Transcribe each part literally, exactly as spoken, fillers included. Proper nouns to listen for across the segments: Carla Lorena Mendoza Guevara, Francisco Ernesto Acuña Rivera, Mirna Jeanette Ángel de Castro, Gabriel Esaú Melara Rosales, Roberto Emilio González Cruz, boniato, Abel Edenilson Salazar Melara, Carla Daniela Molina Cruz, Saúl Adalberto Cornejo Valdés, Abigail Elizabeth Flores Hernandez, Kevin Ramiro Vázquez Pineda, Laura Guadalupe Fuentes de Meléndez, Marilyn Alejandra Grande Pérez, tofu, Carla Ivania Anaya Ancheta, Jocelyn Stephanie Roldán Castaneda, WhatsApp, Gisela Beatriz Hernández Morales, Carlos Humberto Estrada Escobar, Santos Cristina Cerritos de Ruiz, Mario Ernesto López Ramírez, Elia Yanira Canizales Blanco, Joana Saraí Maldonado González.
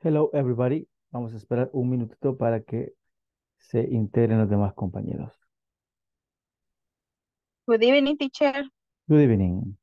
Hello everybody. Vamos a esperar un minutito para que se integren los demás compañeros. Good evening, teacher. Good evening.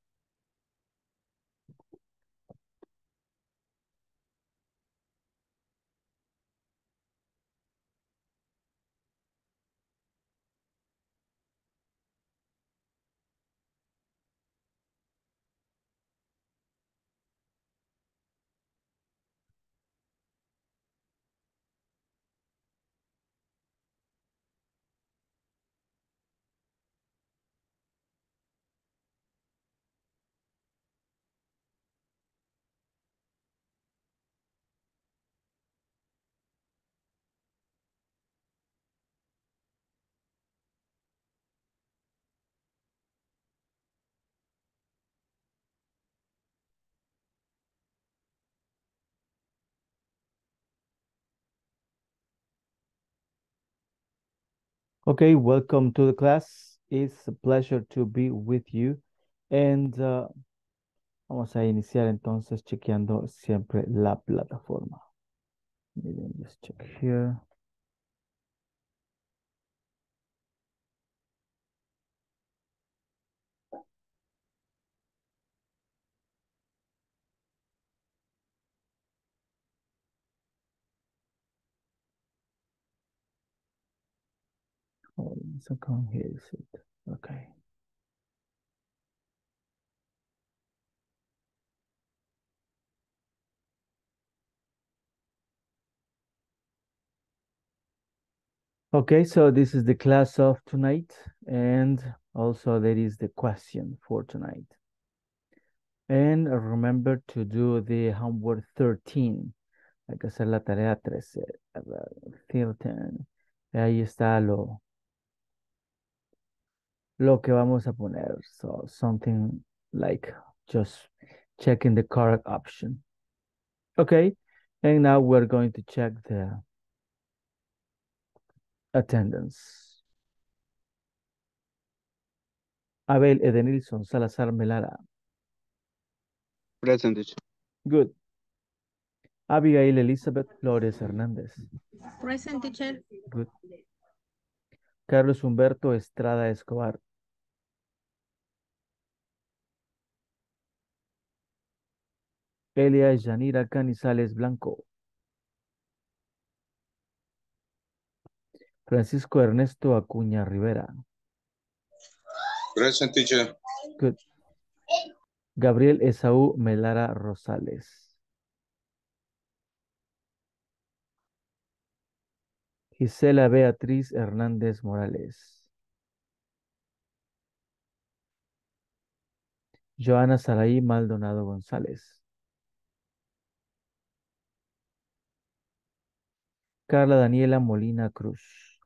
Okay, welcome to the class. It's a pleasure to be with you. And uh, vamos a iniciar entonces chequeando siempre la plataforma. Miren, just check here. So come here, is it? Okay. Okay, so this is the class of tonight, and also there is the question for tonight. And remember to do the homework thirteen. Hay que hacer la tarea trece. Ahí está lo... lo que vamos a poner, so something like just checking the correct option. Okay, and now we're going to check the attendance. Abel Edenilson Salazar Melara. Present. Good. Abigail Elizabeth Flores Hernandez. Present, teacher. Good. Carlos Humberto Estrada Escobar. Elia Yanira Canizales Blanco. Francisco Ernesto Acuña Rivera. Present, teacher. Good. Gabriel Esaú Melara Rosales. Gisela Beatriz Hernández Morales. Joana Saraí Maldonado González. Carla Daniela Molina Cruz.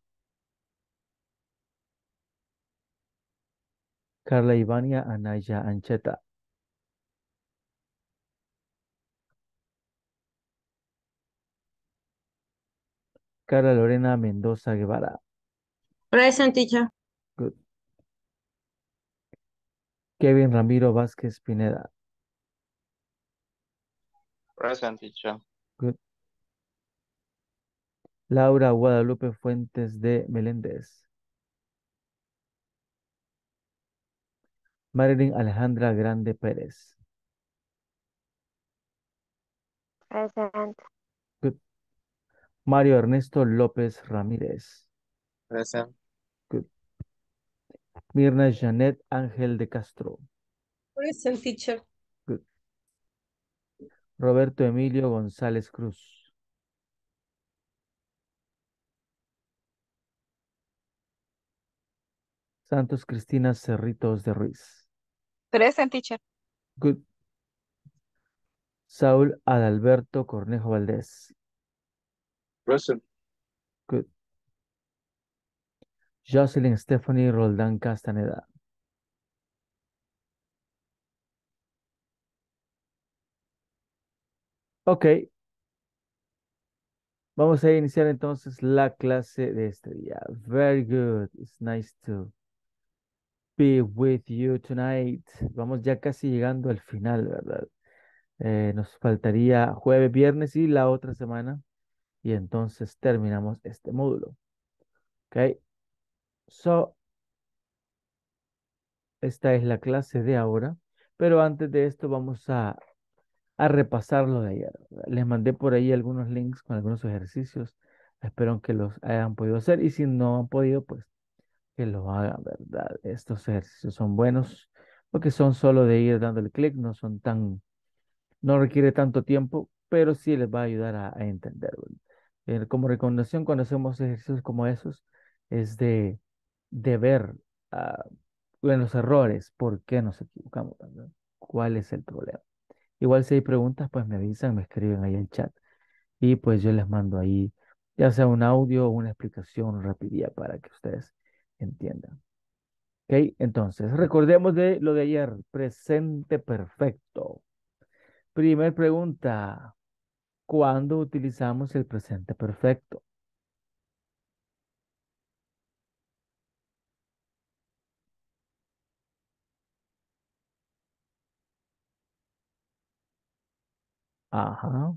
Carla Ivania Anaya Ancheta. Carla Lorena Mendoza Guevara. Present, teacher. Good. Kevin Ramiro Vázquez Pineda. Present, teacher. Good. Laura Guadalupe Fuentes de Meléndez. Marilyn Alejandra Grande Pérez. Present. Mario Ernesto López Ramírez. Present. Good. Mirna Jeanette Ángel de Castro. Present, teacher. Good. Roberto Emilio González Cruz. Santos Cristina Cerritos de Ruiz. Present, teacher. Good. Saúl Adalberto Cornejo Valdés. Present. Good. Jocelyn Stephanie Roldán Castaneda. Ok. Vamos a iniciar entonces la clase de este día. Very good. It's nice to be with you tonight. Vamos ya casi llegando al final, ¿verdad? Eh, nos faltaría jueves, viernes y la otra semana. Y entonces terminamos este módulo. Ok. So, esta es la clase de ahora. Pero antes de esto vamos a, a repasar lo de ayer. Les mandé por ahí algunos links con algunos ejercicios. Espero que los hayan podido hacer. Y si no han podido, pues que lo hagan, ¿verdad? Estos ejercicios son buenos porque son solo de ir dándole clic. No son tan... No requiere tanto tiempo, pero sí les va a ayudar a, a entender. Eh, como recomendación, cuando hacemos ejercicios como esos, es de, de ver uh, los errores, por qué nos equivocamos, ¿no? Cuál es el problema. Igual si hay preguntas, pues me avisan, me escriben ahí en el chat. Y pues yo les mando ahí, ya sea un audio o una explicación rápida para que ustedes entiendan. Ok, entonces, recordemos de lo de ayer, presente perfecto. Primera pregunta, ¿cuándo utilizamos el presente perfecto? Ajá.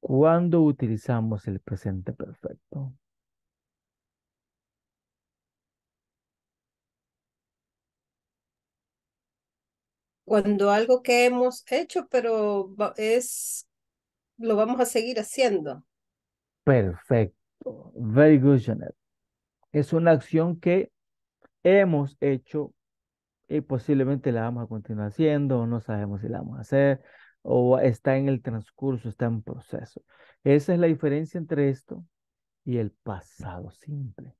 ¿Cuándo utilizamos el presente perfecto? Cuando algo que hemos hecho, pero es, lo vamos a seguir haciendo. Perfecto. Very good, Jeanette. Es una acción que hemos hecho y posiblemente la vamos a continuar haciendo, o no sabemos si la vamos a hacer, o está en el transcurso, está en proceso. Esa es la diferencia entre esto y el pasado simple.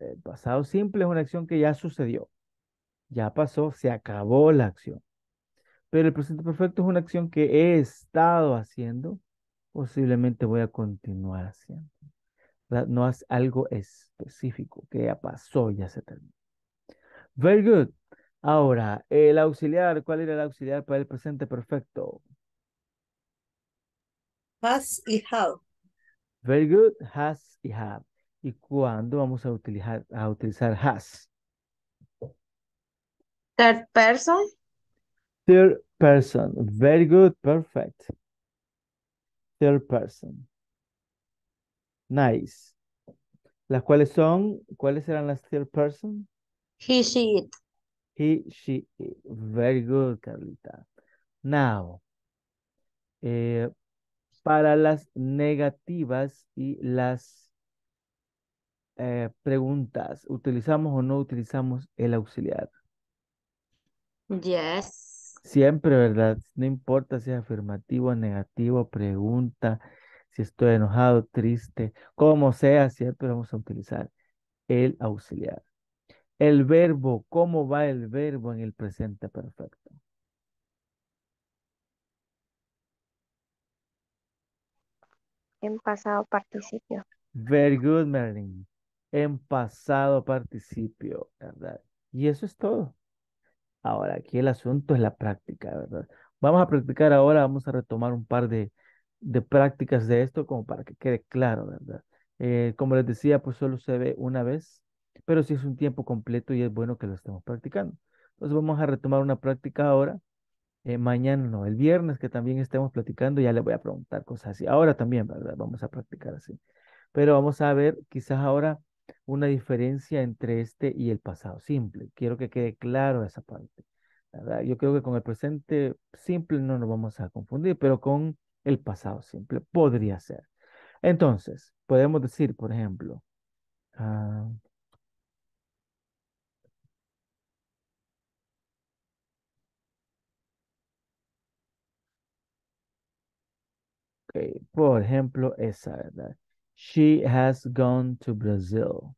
El pasado simple es una acción que ya sucedió. Ya pasó, se acabó la acción. Pero el presente perfecto es una acción que he estado haciendo, posiblemente voy a continuar haciendo. No es algo específico que ya pasó, ya se terminó. Very good. Ahora, el auxiliar, ¿cuál era el auxiliar para el presente perfecto? Has y have. Very good, has y have. ¿Y cuándo vamos a utilizar, a utilizar has? Third person. Third person. Very good. Perfect. Third person. Nice. ¿Las cuales son? ¿Cuáles serán las third person? He, she, it. He, she, it. Very good, Carlita. Now, eh, para las negativas y las eh, preguntas, ¿utilizamos o no utilizamos el auxiliar? Yes. Siempre, ¿verdad? No importa si es afirmativo, negativo, pregunta, si estoy enojado, triste, como sea, siempre vamos a utilizar el auxiliar. El verbo, ¿cómo va el verbo en el presente perfecto? En pasado participio. Very good, Marilyn. En pasado participio, ¿verdad? Y eso es todo. Ahora, aquí el asunto es la práctica, ¿verdad? Vamos a practicar ahora, vamos a retomar un par de, de prácticas de esto como para que quede claro, ¿verdad? Eh, como les decía, pues solo se ve una vez, pero sí es un tiempo completo y es bueno que lo estemos practicando. Entonces vamos a retomar una práctica ahora, eh, mañana no, el viernes que también estemos platicando, ya les voy a preguntar cosas así. Ahora también, ¿verdad? Vamos a practicar así. Pero vamos a ver quizás ahora una diferencia entre este y el pasado simple. Quiero que quede claro esa parte, ¿verdad? Yo creo que con el presente simple no nos vamos a confundir, pero con el pasado simple podría ser. Entonces, podemos decir, por ejemplo, uh, okay, por ejemplo, esa, ¿verdad? She has gone to Brazil.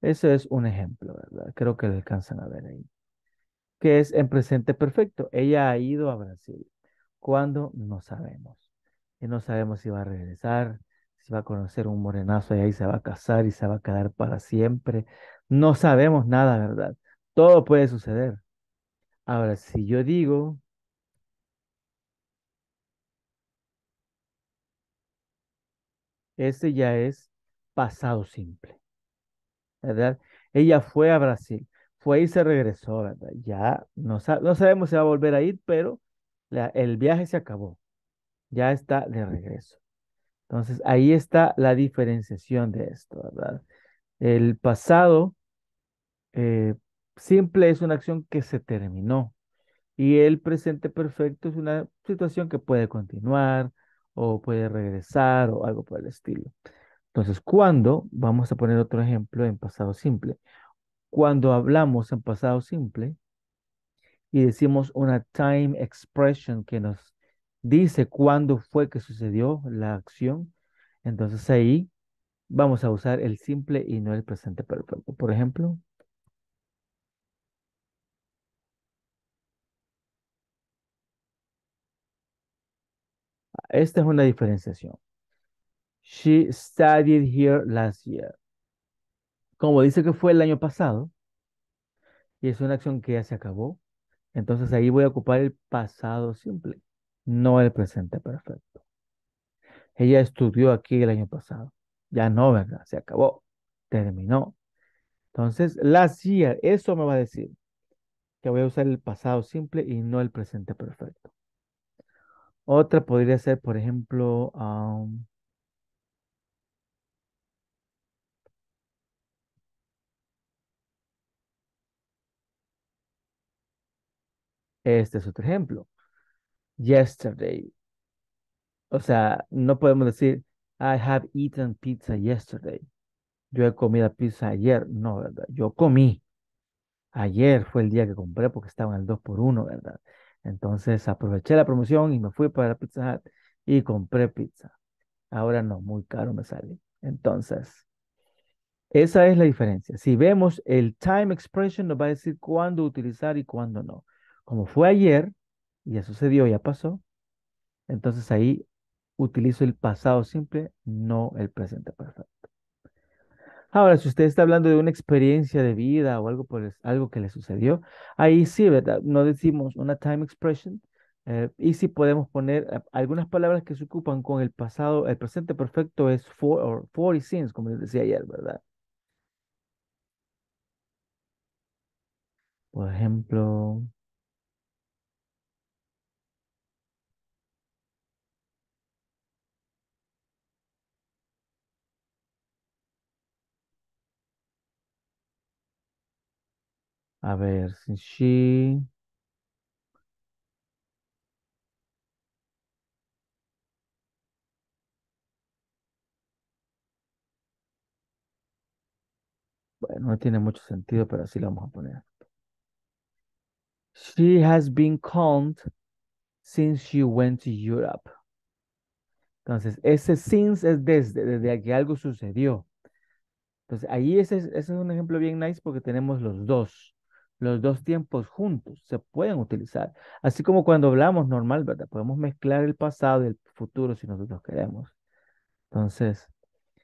Ese es un ejemplo, ¿verdad? Creo que lo alcanzan a ver ahí. Que es en presente perfecto. Ella ha ido a Brasil. ¿Cuándo? No sabemos. Y no sabemos si va a regresar, si va a conocer un morenazo y ahí se va a casar y se va a quedar para siempre. No sabemos nada, ¿verdad? Todo puede suceder. Ahora, si yo digo... Ese ya es pasado simple, ¿verdad? Ella fue a Brasil. fue y se regresó, ¿verdad? Ya no, no sabemos si va a volver a ir, pero la, el viaje se acabó. Ya está de regreso. Entonces, ahí está la diferenciación de esto, ¿verdad? El pasado eh, simple es una acción que se terminó. Y el presente perfecto es una situación que puede continuar o puede regresar o algo por el estilo. Entonces, cuando, vamos a poner otro ejemplo en pasado simple. Cuando hablamos en pasado simple y decimos una time expression que nos dice cuándo fue que sucedió la acción, entonces ahí vamos a usar el simple y no el presente perfecto. Por ejemplo, esta es una diferenciación. She studied here last year. Como dice que fue el año pasado, y es una acción que ya se acabó, entonces ahí voy a ocupar el pasado simple, no el presente perfecto. Ella estudió aquí el año pasado. Ya no, ¿verdad? Se acabó. Terminó. Entonces, last year, eso me va a decir que voy a usar el pasado simple y no el presente perfecto. Otra podría ser, por ejemplo, um, este es otro ejemplo. Yesterday. O sea, no podemos decir, I have eaten pizza yesterday. Yo he comido pizza ayer. No, ¿verdad? Yo comí. Ayer fue el día que compré porque estaban al dos por uno, ¿verdad? Entonces aproveché la promoción y me fui para Pizza Hut y compré pizza. Ahora no, muy caro me sale. Entonces, esa es la diferencia. Si vemos el time expression, nos va a decir cuándo utilizar y cuándo no. Como fue ayer, ya sucedió, ya pasó, entonces ahí utilizo el pasado simple, no el presente perfecto. Ahora, si usted está hablando de una experiencia de vida o algo, por, algo que le sucedió, ahí sí, ¿verdad? No decimos una time expression. Eh, y si podemos poner algunas palabras que se ocupan con el pasado, el presente perfecto es for, or for y since, como les decía ayer, ¿verdad? Por ejemplo, a ver, si she bueno, no tiene mucho sentido, pero así lo vamos a poner. She has been calmed since she went to Europe. Entonces, ese since es desde, desde que algo sucedió. Entonces, ahí ese, ese es un ejemplo bien nice porque tenemos los dos. Los dos tiempos juntos se pueden utilizar. Así como cuando hablamos normal, ¿verdad? Podemos mezclar el pasado y el futuro si nosotros queremos. Entonces,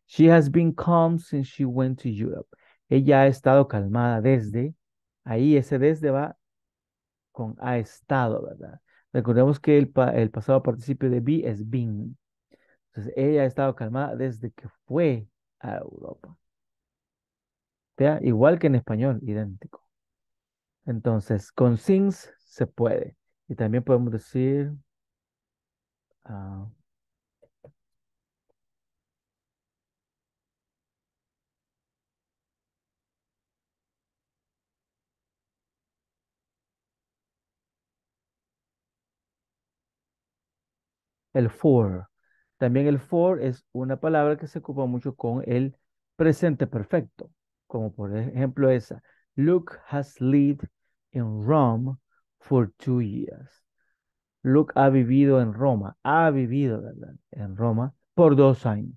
she has been calm since she went to Europe. Ella ha estado calmada desde. Ahí ese desde va con ha estado, ¿verdad? Recordemos que el, pa el pasado participio de be es been. Entonces, ella ha estado calmada desde que fue a Europa. ¿Ya? Igual que en español, idéntico. Entonces, con since se puede. Y también podemos decir uh, el for. También el for es una palabra que se ocupa mucho con el presente perfecto. Como por ejemplo esa. Luke has lived in Rome for two years. Luke ha vivido en Roma, ha vivido, ¿verdad?, en Roma por dos años.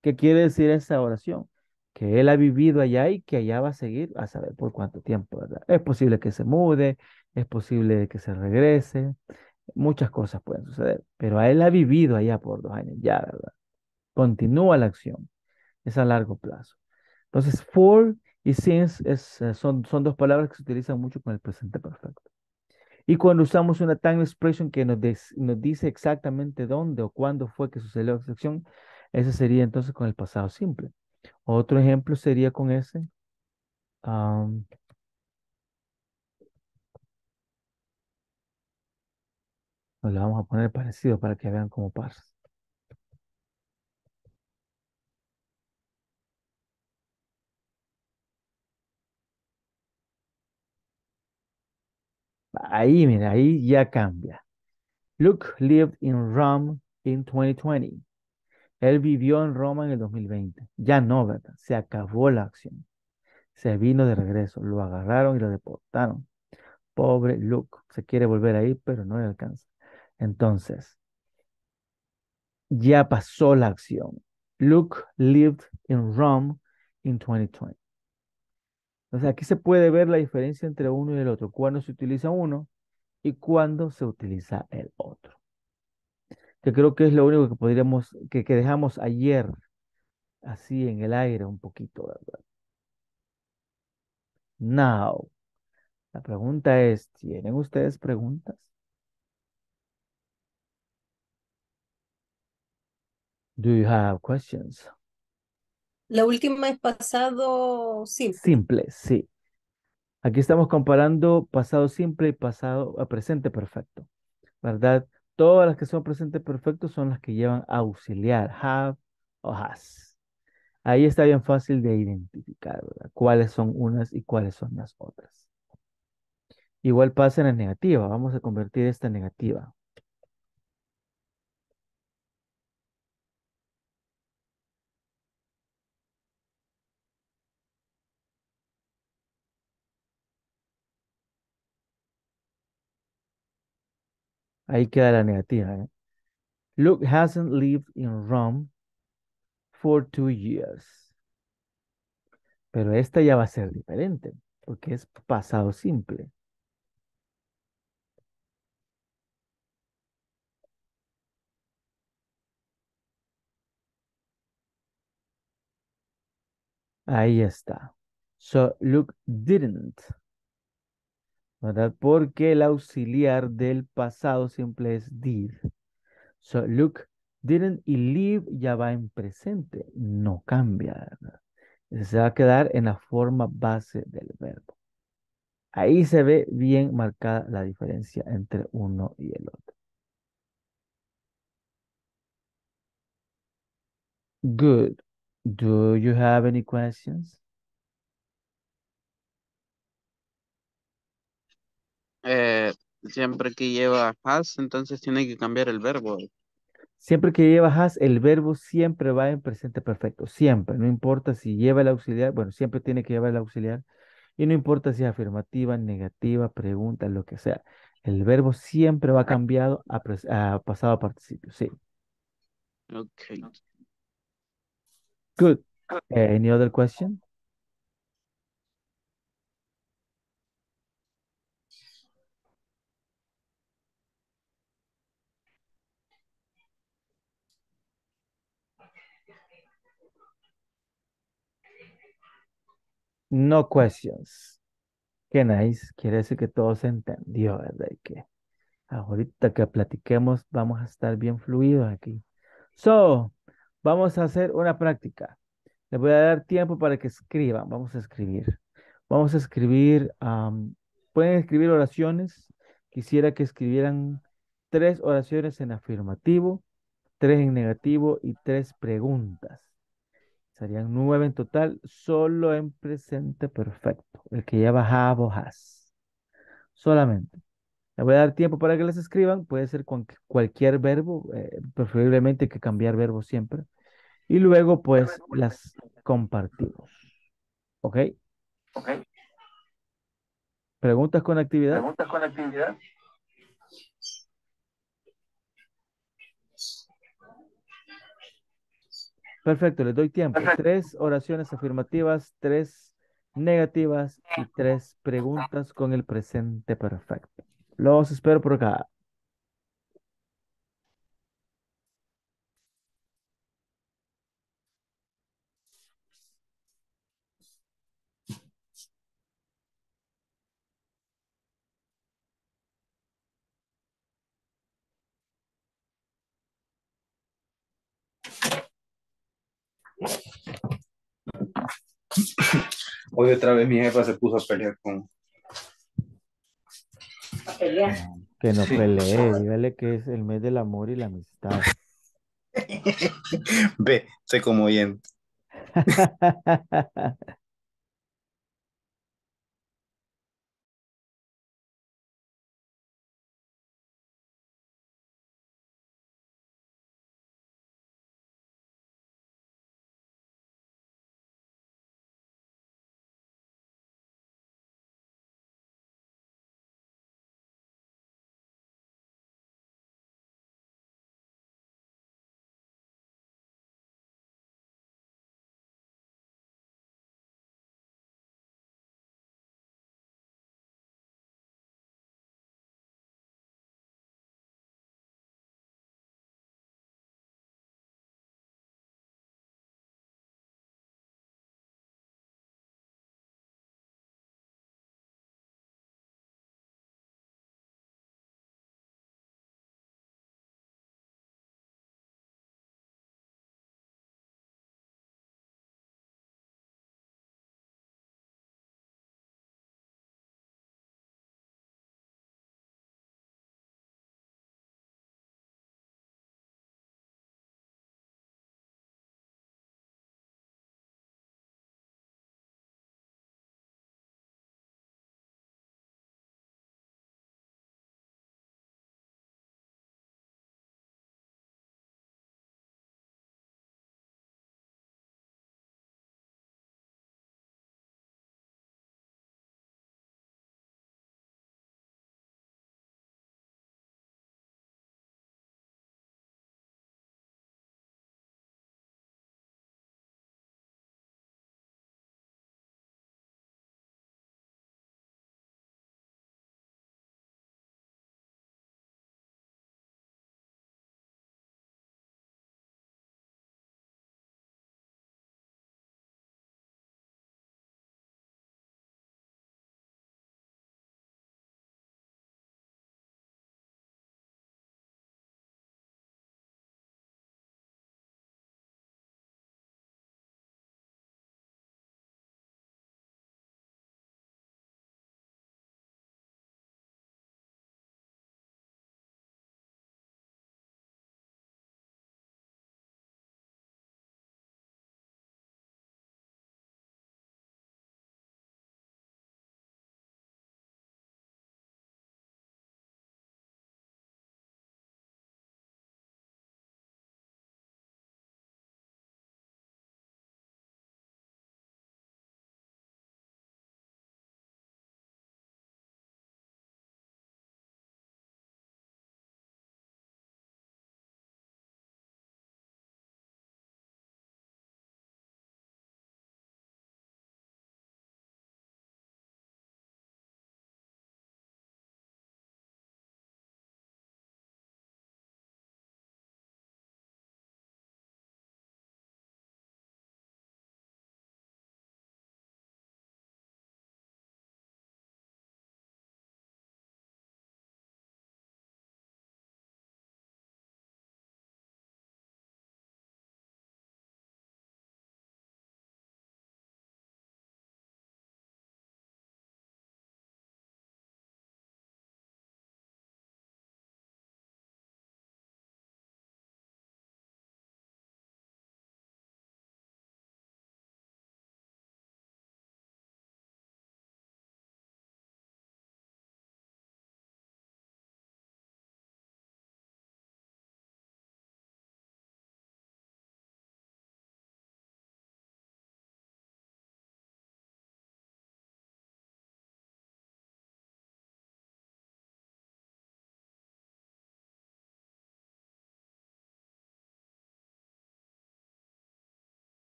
¿Qué quiere decir esa oración? Que él ha vivido allá y que allá va a seguir a saber por cuánto tiempo, ¿verdad? Es posible que se mude, es posible que se regrese, muchas cosas pueden suceder, pero a él ha vivido allá por dos años, ya, ¿verdad? Continúa la acción, es a largo plazo. Entonces, for y since es, son, son dos palabras que se utilizan mucho con el presente perfecto. Y cuando usamos una time expression que nos, des, nos dice exactamente dónde o cuándo fue que sucedió la acción, ese sería entonces con el pasado simple. Otro ejemplo sería con ese. Um, Nos lo vamos a poner parecido para que vean cómo pasa. Ahí, mira, ahí ya cambia. Luke lived in Rome in twenty twenty. Él vivió en Roma en el dos mil veinte. Ya no, ¿verdad? Se acabó la acción. Se vino de regreso. Lo agarraron y lo deportaron. Pobre Luke. Se quiere volver ahí, pero no le alcanza. Entonces, ya pasó la acción. Luke lived in Rome in twenty twenty. Entonces, aquí se puede ver la diferencia entre uno y el otro. Cuando se utiliza uno y cuando se utiliza el otro. Que creo que es lo único que podríamos, que, que dejamos ayer así en el aire un poquito, ¿verdad? Now, la pregunta es, ¿tienen ustedes preguntas? Do you have questions? La última es pasado simple. Simple, sí. Aquí estamos comparando pasado simple y pasado a presente perfecto, ¿verdad? Todas las que son presente perfecto son las que llevan auxiliar, have o has. Ahí está bien fácil de identificar, ¿verdad? Cuáles son unas y cuáles son las otras. Igual pasa en la negativa. Vamos a convertir esta en negativa. Ahí queda la negativa. ¿eh? Luke hasn't lived in Rome for two years. Pero esta ya va a ser diferente, porque es pasado simple. Ahí está. So, Luke didn't. ¿Verdad? Porque el auxiliar del pasado simple es did. So, Luke didn't y live ya va en presente. No cambia, ¿verdad? Se va a quedar en la forma base del verbo. Ahí se ve bien marcada la diferencia entre uno y el otro. Good. Do you have any questions? Eh, siempre que lleva has, entonces tiene que cambiar el verbo. Siempre que lleva has, el verbo siempre va en presente perfecto. Siempre, no importa si lleva el auxiliar. Bueno, siempre tiene que llevar el auxiliar. Y no importa si es afirmativa, negativa, pregunta, lo que sea. El verbo siempre va cambiado a, a pasado a participio, sí. Ok. Good. Any other question? No questions. Qué nice. Quiere decir que todo se entendió, ¿verdad? Y que ahorita que platiquemos vamos a estar bien fluidos aquí. So, vamos a hacer una práctica. Les voy a dar tiempo para que escriban. Vamos a escribir. Vamos a escribir. Um, pueden escribir oraciones. Quisiera que escribieran tres oraciones en afirmativo, tres en negativo y tres preguntas. Serían nueve en total, solo en presente perfecto. El que lleva have o has. Solamente. Les voy a dar tiempo para que les escriban. Puede ser con cualquier verbo, eh, preferiblemente que cambiar verbo siempre. Y luego, pues, las compartimos. ¿Ok? Ok. ¿Preguntas con actividad? ¿Preguntas con actividad? Perfecto, les doy tiempo. Perfecto. Tres oraciones afirmativas, tres negativas y tres preguntas con el presente perfecto. Los espero por acá. Hoy otra vez mi jefa se puso a pelear con... ¿A pelear? Que no pelee, dígale que es el mes del amor y la amistad. Ve, se como bien.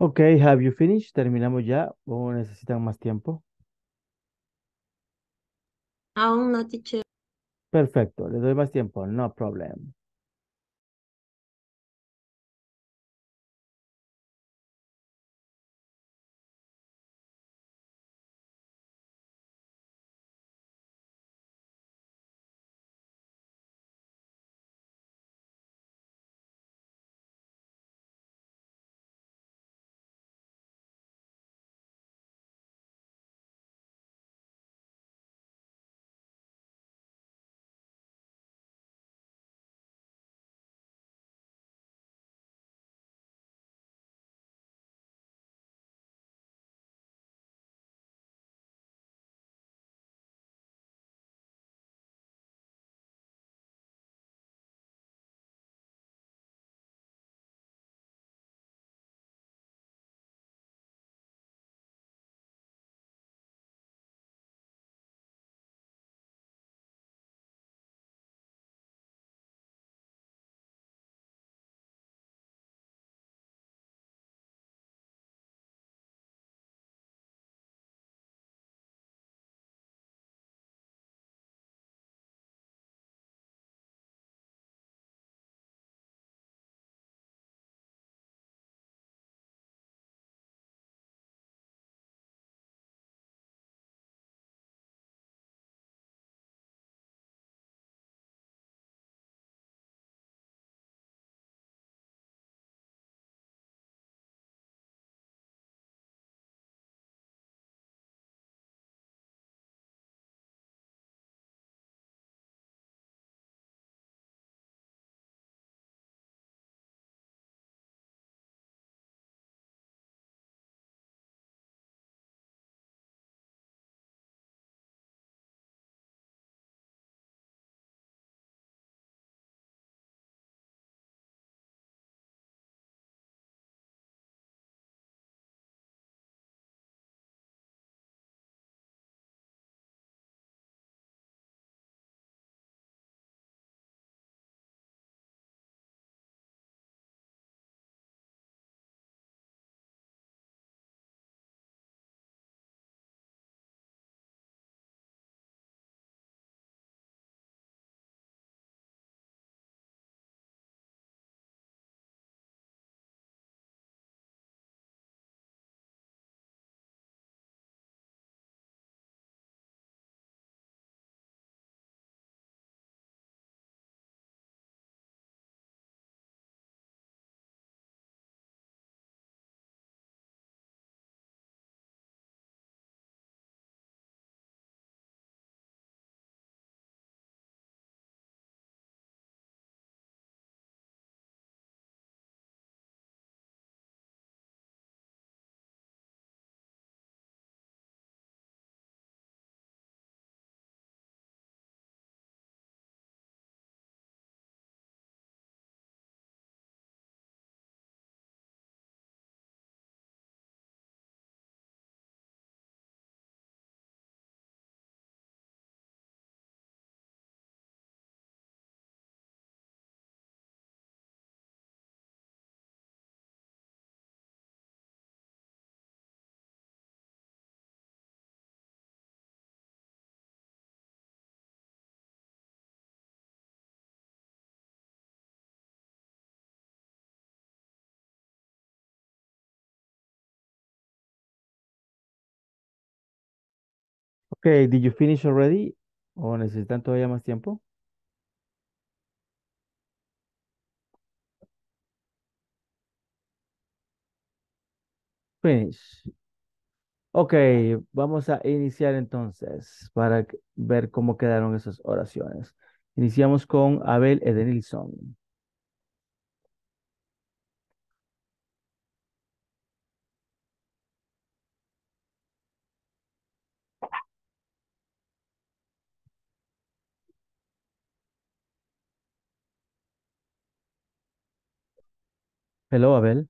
Ok, have you finished? ¿Terminamos ya o necesitan más tiempo? Aún no, teacher. Perfecto, le doy más tiempo, no problem. Okay, did you finish already? ¿O necesitan todavía más tiempo? Finish. Ok, vamos a iniciar entonces para ver cómo quedaron esas oraciones. Iniciamos con Abel Edenilson. Hello, Abel.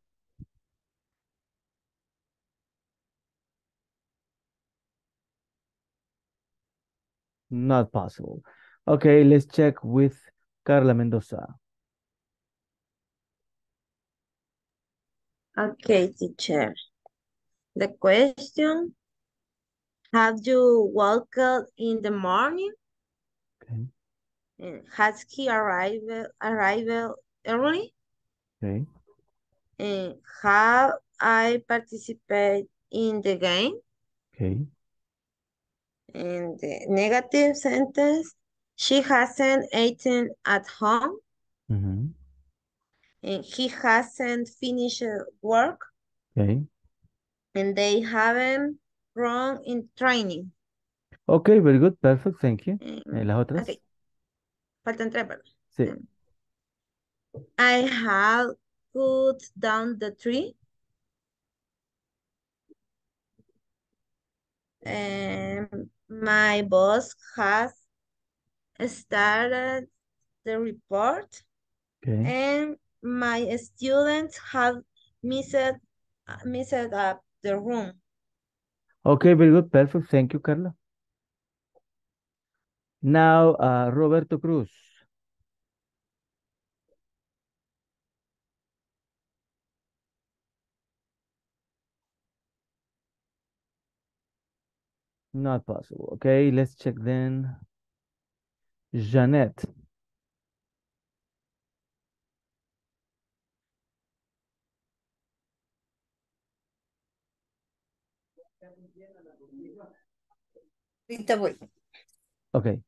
Not possible. Okay, let's check with Carla Mendoza. Okay, teacher. The question, have you walked in the morning? Okay. Has he arrived, arrived early? Okay. And have I participated in the game? Okay. And the negative sentence, she hasn't eaten at home. Mm-hmm. And he hasn't finished work. Okay. And they haven't run in training. Okay, very good, perfect, thank you. Um, Las otras. Okay. Faltan tres, ¿verdad? Sí. Um, I have cut down the tree. Um, my boss has started the report. Okay. And my students have missed, missed up the room. Okay, very good, perfect. Thank you, Carla. Now, uh, Roberto Cruz. Not possible. Okay, let's check then. Jeanette. Ahorita voy. Okay.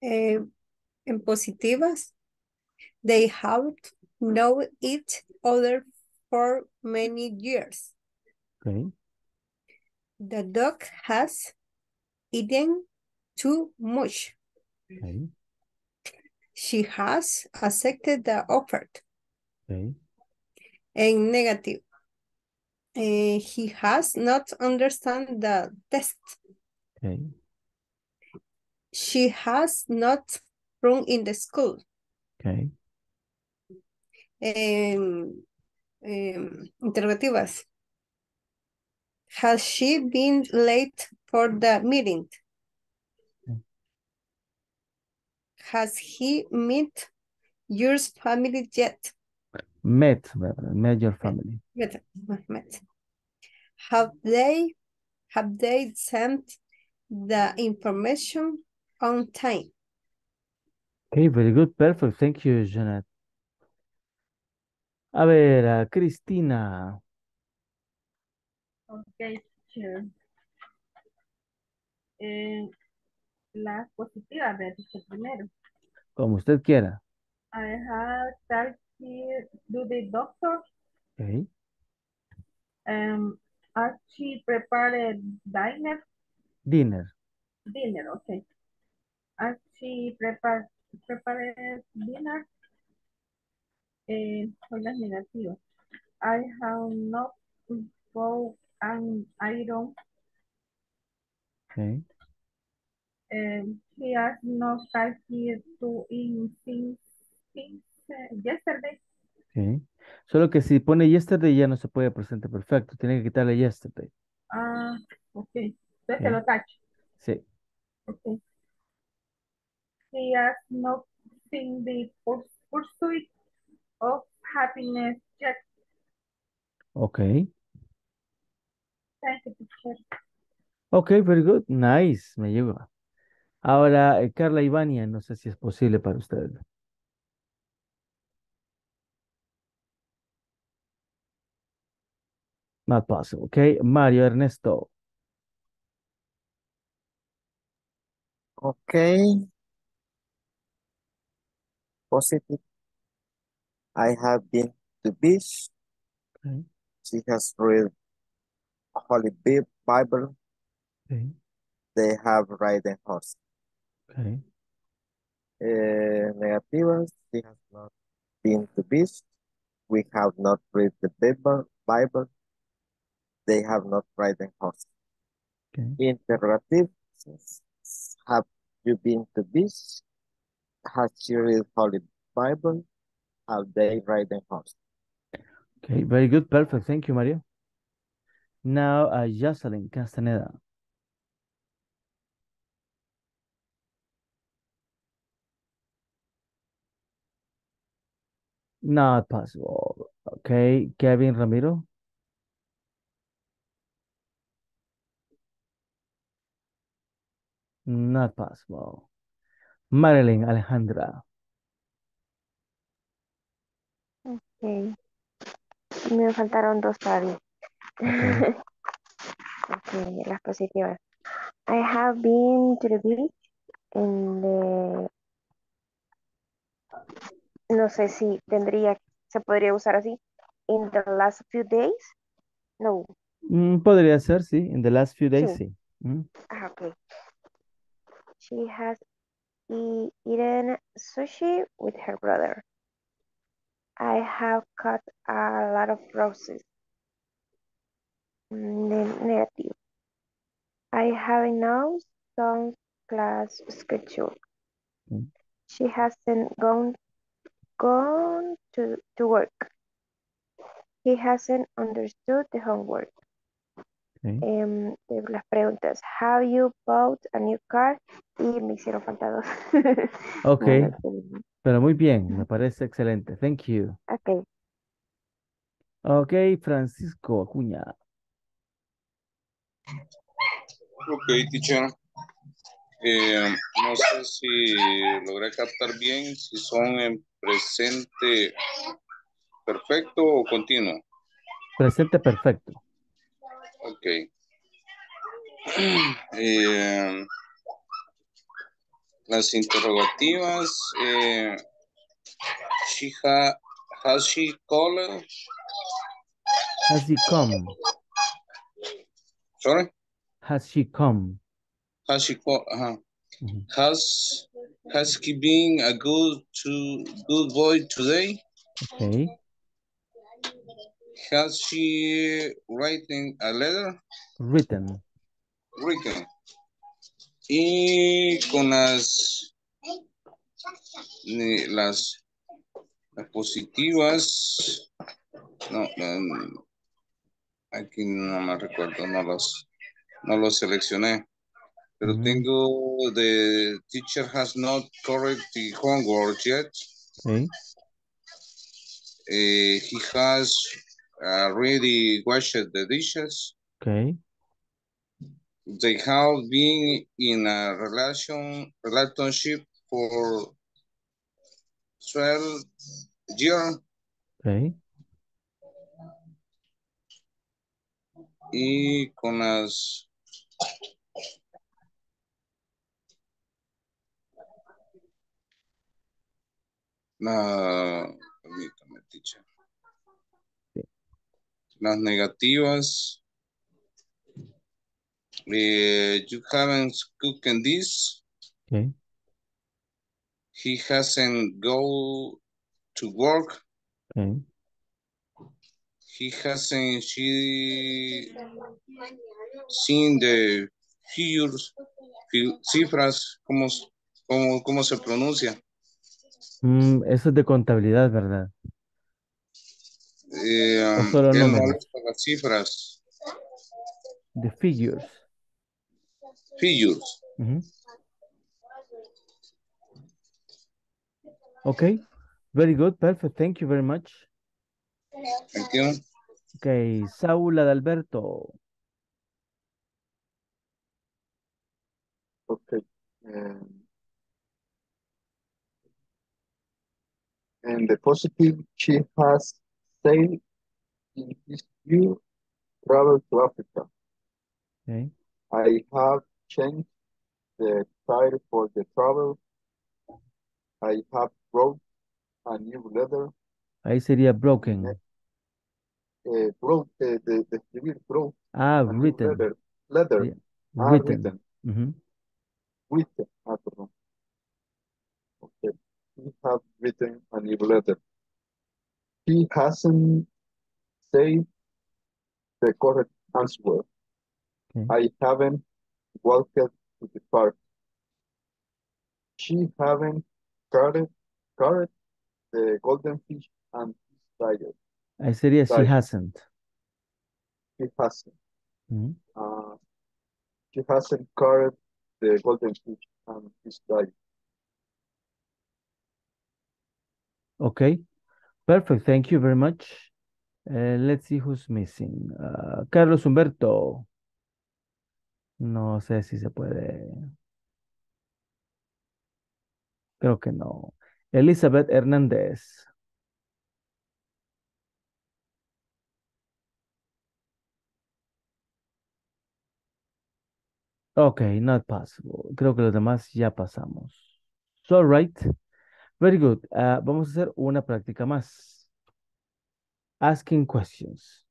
Eh, en positivas, they have known each other for many years. Okay. The dog has eaten too much. Okay. She has accepted the offer. Okay. And negative, uh, he has not understood the test. Okay. She has not run in the school. Okay. Um, um, interrogativas. Has she been late for the meeting? Okay. Has he met your family yet? Met, met your family. Met, met. Have they, have they sent the information on time? Okay, very good, perfect. Thank you, Jeanette. A ver, uh, Cristina. Okay, sure. Eh, las positivas, me ha dicho primero. Como usted quiera. I have tried to do the doctor. Okay. Um, has she prepared dinner? Dinner. Dinner, okay. Has she prepared prepared dinner? Eh, son las negativas. I have not bought an iron. Okay. Um, she has not started to eat things, things uh, yesterday. Okay. Solo que si pone yesterday ya no se puede presente perfecto. Tiene que quitarle yesterday. Ah, okay. Entonces te lo tacho. Sí. Okay. He has not seen the pursuit of happiness yet. Okay. Thank you, teacher. Okay, very good. Nice. Me llega. Ahora, eh, Carla Ivania, no sé si es posible para usted. Not possible. Okay. Mario Ernesto. Okay. Positive. I have been to the beach. Okay. She has read Holy Bible. Okay. They have ridden horse. Okay. Uh, negativas. She has not been to the beach. We have not read the Bible. They have not ridden horse. Okay. Interrogative. Have you been to beach? Has she read Holy Bible? Have they ridden horse? Okay, very good, perfect. Thank you, Mario. Now, uh, Jocelyn Castaneda. Not possible. Okay, Kevin Ramiro. Not possible. Marilyn Alejandra. Okay. Me faltaron dos todavía. Okay. Okay, las positivas. I have been to the beach in the... No sé si tendría, se podría usar así. In the last few days? No. Mm, podría ser, sí. In the last few days, sí. sí. Mm. Ah, ok. She has e eaten sushi with her brother. I have cut a lot of roses. Negative. I have now some class schedule. Mm. She hasn't gone gone to, to work. He hasn't understood the homework. Okay. Um, las preguntas. Have you bought a new car? Y me hicieron falta dos. Ok. Pero muy bien. Me parece excelente. Thank you. Ok. Ok, Francisco Acuña. Ok, teacher. Eh, no sé si logré captar bien si son en presente perfecto o continuo. Presente perfecto. Ok. Eh, las interrogativas. Eh, she ha, has she called? Has she come? Sorry? Has she come? Has she called? Uh-huh. Mm-hmm. Has has he been a good to good boy today? Okay. Has she written a letter? Written. Written. Y con las las, las positivas. No, no, aquí no me recuerdo, no los no los seleccioné. Pero mm-hmm. tengo the teacher has not corrected the homework yet. Okay. Uh, he has already washed the dishes. Okay. They have been in a relation relationship for twelve years. Okay. Y con las la permítame, teacher. Las negativas. Eh, you haven't cooked this. Okay. He hasn't gone to work. Okay. He hasn't she seen the figures, cifras, ¿cómo, cómo, cómo se pronuncia? Mm, eso es de contabilidad, ¿verdad? Eh, um, solo él no ha visto las cifras. The figures. Figures. Mm-hmm. Okay. Very good. Perfect. Thank you very much. Thank you. Okay. Saúl Adalberto. Okay. Um... And the positive, she has sailed in this new travel to Africa. Okay. I have changed the tire for the travel. I have wrote a new letter. Ahí sería broken. Eh, wrote, eh, de, de escribir, wrote. Ah, written. Letter. letter. Yeah. Ah, written. Written. Mm-hmm. Written. Ah, perdón. Okay. He have written a new letter. He hasn't said the correct answer. Okay. I haven't walked to the park. She haven't carried, carried the golden fish and tiger. I said yes, tiger. She hasn't. She hasn't. Mm-hmm. uh, she hasn't carried the golden fish and his tiger. Ok, Perfect. Thank you very much. Uh, let's see who's missing. Uh, Carlos Humberto. No sé si se puede. Creo que no. Elizabeth Hernández. Ok, not possible. Creo que los demás ya pasamos. So, all right. Very good. Uh, vamos a hacer una práctica más. Asking questions.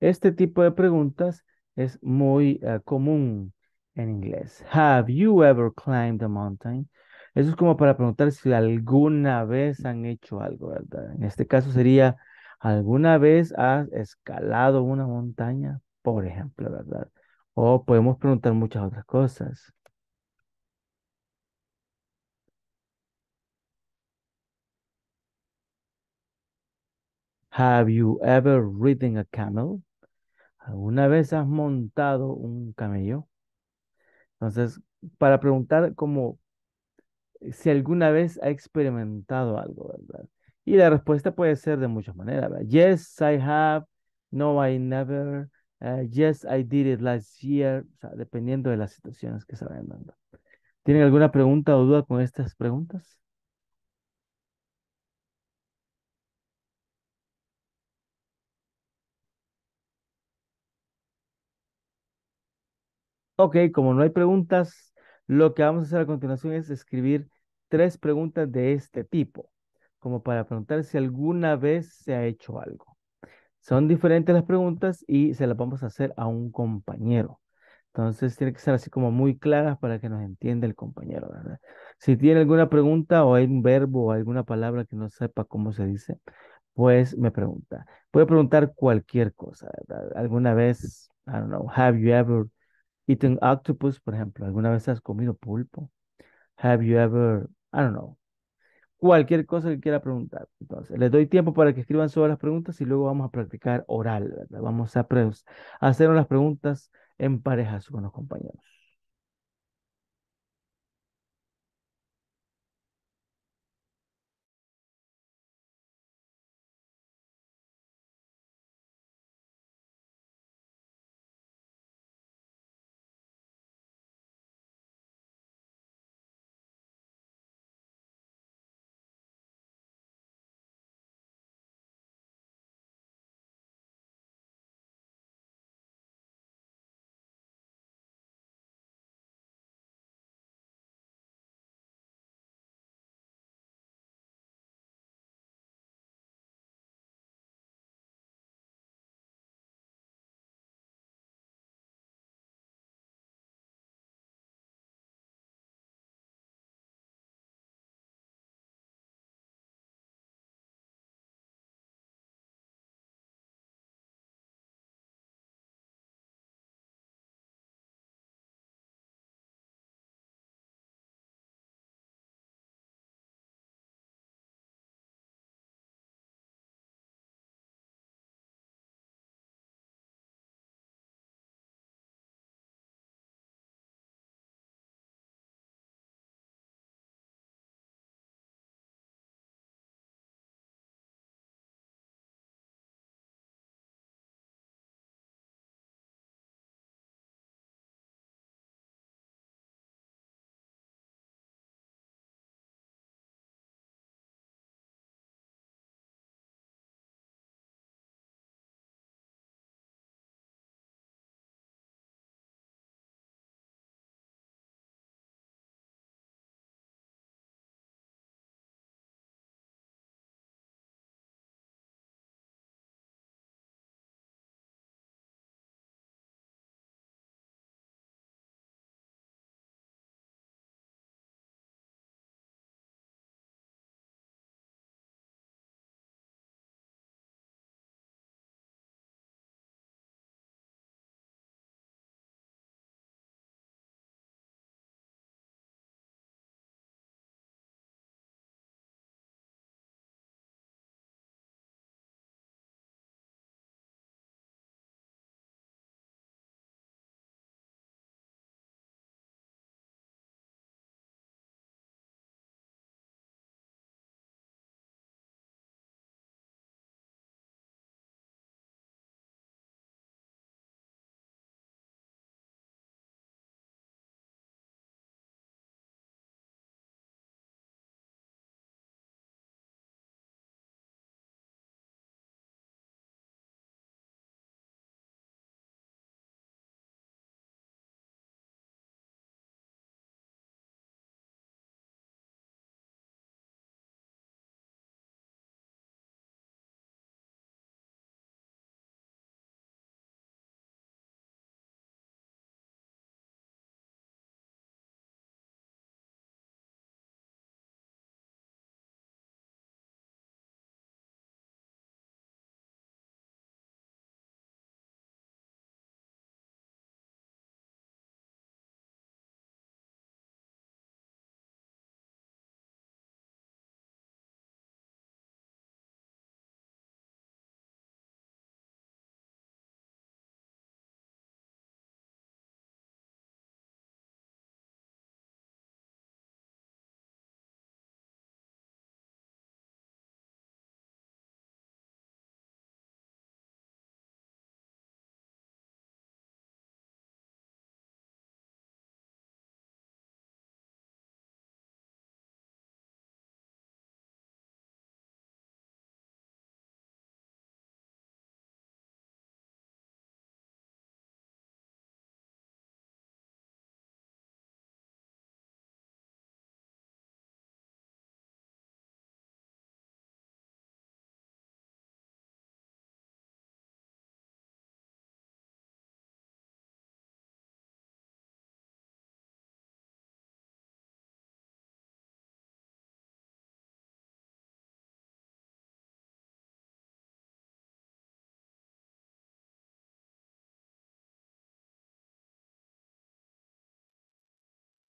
Este tipo de preguntas es muy uh, común en inglés. Have you ever climbed a mountain? Eso es como para preguntar si alguna vez han hecho algo, ¿verdad? En este caso sería, ¿alguna vez has escalado una montaña? Por ejemplo, ¿verdad? O podemos preguntar muchas otras cosas. Have you ever ridden a camel? ¿Alguna vez has montado un camello? Entonces, para preguntar como si alguna vez ha experimentado algo, ¿verdad? Y la respuesta puede ser de muchas maneras, ¿verdad? Yes, I have. No, I never. Uh, yes, I did it last year. O sea, dependiendo de las situaciones que se vayan dando. ¿Tienen alguna pregunta o duda con estas preguntas? Ok, como no hay preguntas, lo que vamos a hacer a continuación es escribir tres preguntas de este tipo, como para preguntar si alguna vez se ha hecho algo. Son diferentes las preguntas y se las vamos a hacer a un compañero. Entonces tiene que ser así como muy claras para que nos entienda el compañero, ¿verdad? Si tiene alguna pregunta o hay un verbo o alguna palabra que no sepa cómo se dice, pues me pregunta. Puede preguntar cualquier cosa, ¿verdad? Alguna vez, I don't know, have you ever eaten octopus, por ejemplo. ¿Alguna vez has comido pulpo? Have you ever, I don't know. Cualquier cosa que quiera preguntar. Entonces, les doy tiempo para que escriban sobre las preguntas y luego vamos a practicar oral, ¿verdad? Vamos a, a hacer unas preguntas en parejas con los compañeros.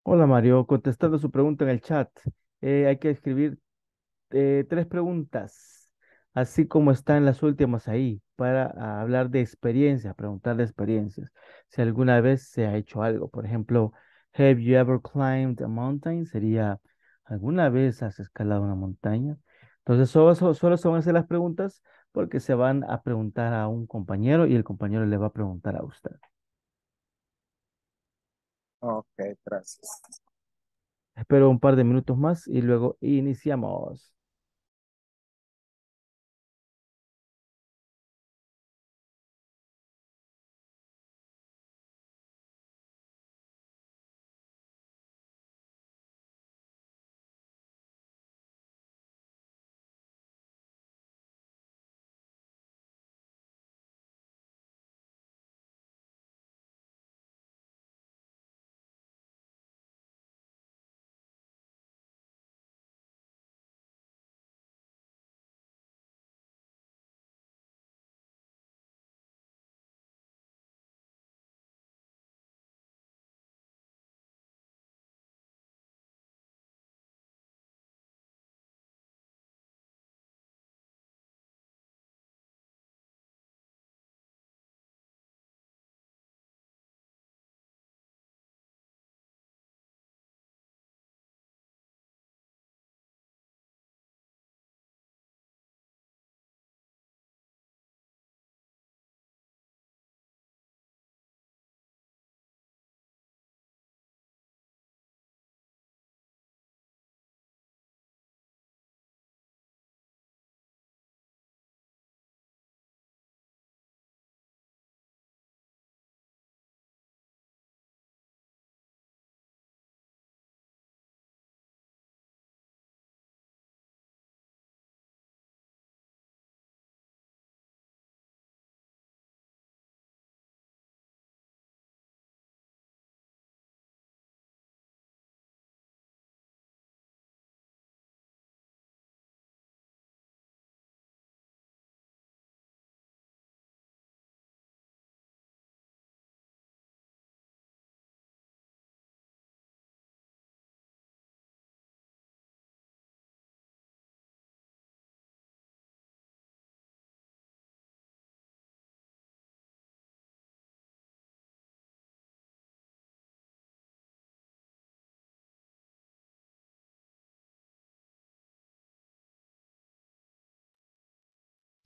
Hola Mario, contestando su pregunta en el chat, eh, hay que escribir eh, tres preguntas, así como están las últimas ahí, para ah, hablar de experiencias, preguntar de experiencias. Si alguna vez se ha hecho algo, por ejemplo, have you ever climbed a mountain? Sería, ¿alguna vez has escalado una montaña? Entonces, solo, solo, solo son esas las preguntas porque se van a preguntar a un compañero y el compañero le va a preguntar a usted. Ok, gracias. Espero un par de minutos más y luego iniciamos.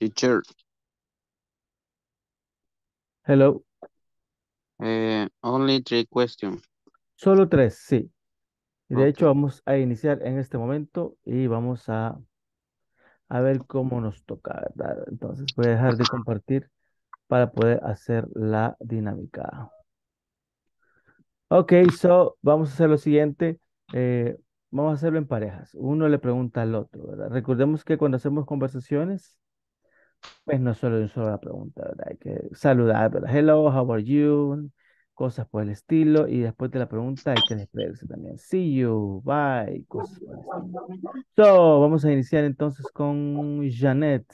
Teacher, Hello. eh, only three questions. Solo tres, sí. De okay. hecho, vamos a iniciar en este momento y vamos a, a ver cómo nos toca, ¿verdad? Entonces, voy a dejar de compartir para poder hacer la dinámica. Ok, so, vamos a hacer lo siguiente. Eh, vamos a hacerlo en parejas. Uno le pregunta al otro, ¿verdad? Recordemos que cuando hacemos conversaciones, pues no solo, solo la pregunta, ¿verdad? Hay que saludar, ¿verdad? Hello, how are you? Cosas por el estilo. Y después de la pregunta hay que despedirse también. See you, bye. Cosas por el estilo. So, vamos a iniciar entonces con Jeanette.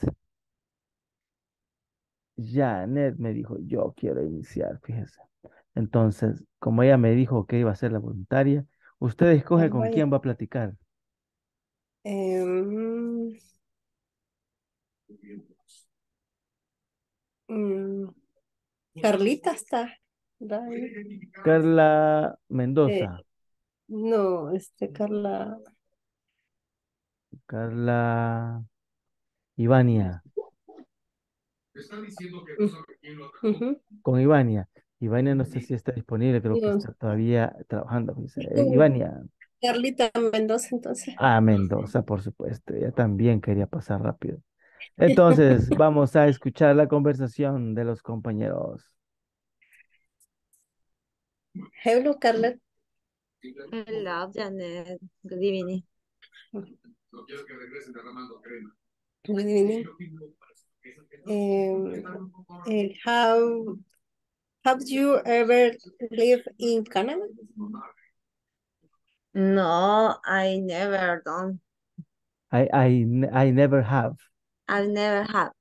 Jeanette me dijo, yo quiero iniciar, fíjese. Entonces, como ella me dijo que iba a ser la voluntaria, usted escoge con quién va a platicar. Um... Mm. Carlita está. Dale. Carla Mendoza. Eh, no, este Carla. Carla Ivania. Están diciendo que no sabe quién lo atacó. Uh-huh. Con Ivania. Ivania no sé si está disponible, creo no. que está todavía trabajando. Eh, Ivania. Carlita Mendoza, entonces. Ah, Mendoza, por supuesto. Ella también quería pasar rápido. Entonces, vamos a escuchar la conversación de los compañeros. Hello, Carla. Hello, Janet. Good evening. No quiero que regresen derramando crema. Good evening. Um, and how, have you ever lived in Canada? No, I never done. I, I, I never have. I've never had.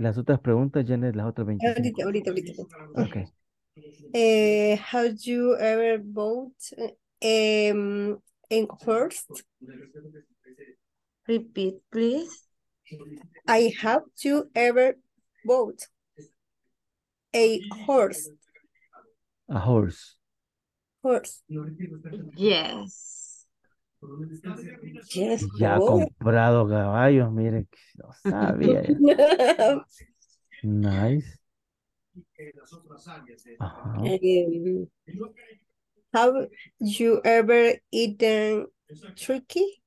Las otras preguntas, Janet, las otras veinticinco. Ahorita, ahorita, ahorita. Okay. Eh, how do you ever vote um, in first? Repeat, please. I have to ever vote a horse. A horse. Horse. Yes. Yes. Ya ha comprado caballos, miren, no sabía. Nice. Uh-huh. um, have you ever eaten turkey?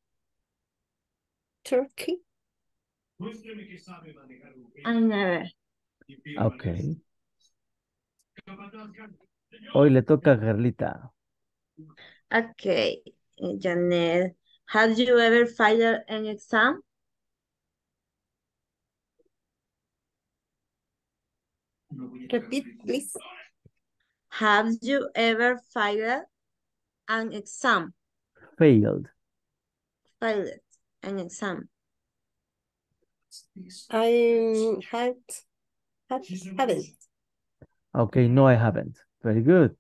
Turkey? I never. Okay. Hoy le toca a Carlita. Okay, Janet. Have you ever failed an exam? Repeat, please. Have you ever failed an exam? Failed. Failed an exam. I had, had, haven't. Okay, no, I haven't. Very good.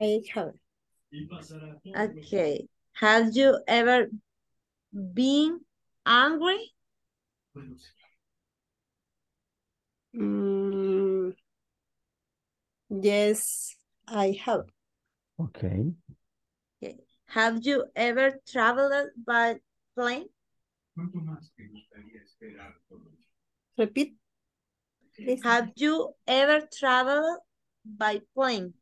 I haven't. Okay. Have you ever been angry? Mm, yes, I have. Okay. Okay. Have you ever traveled by plane? Repeat. Please. Have you ever traveled by plane?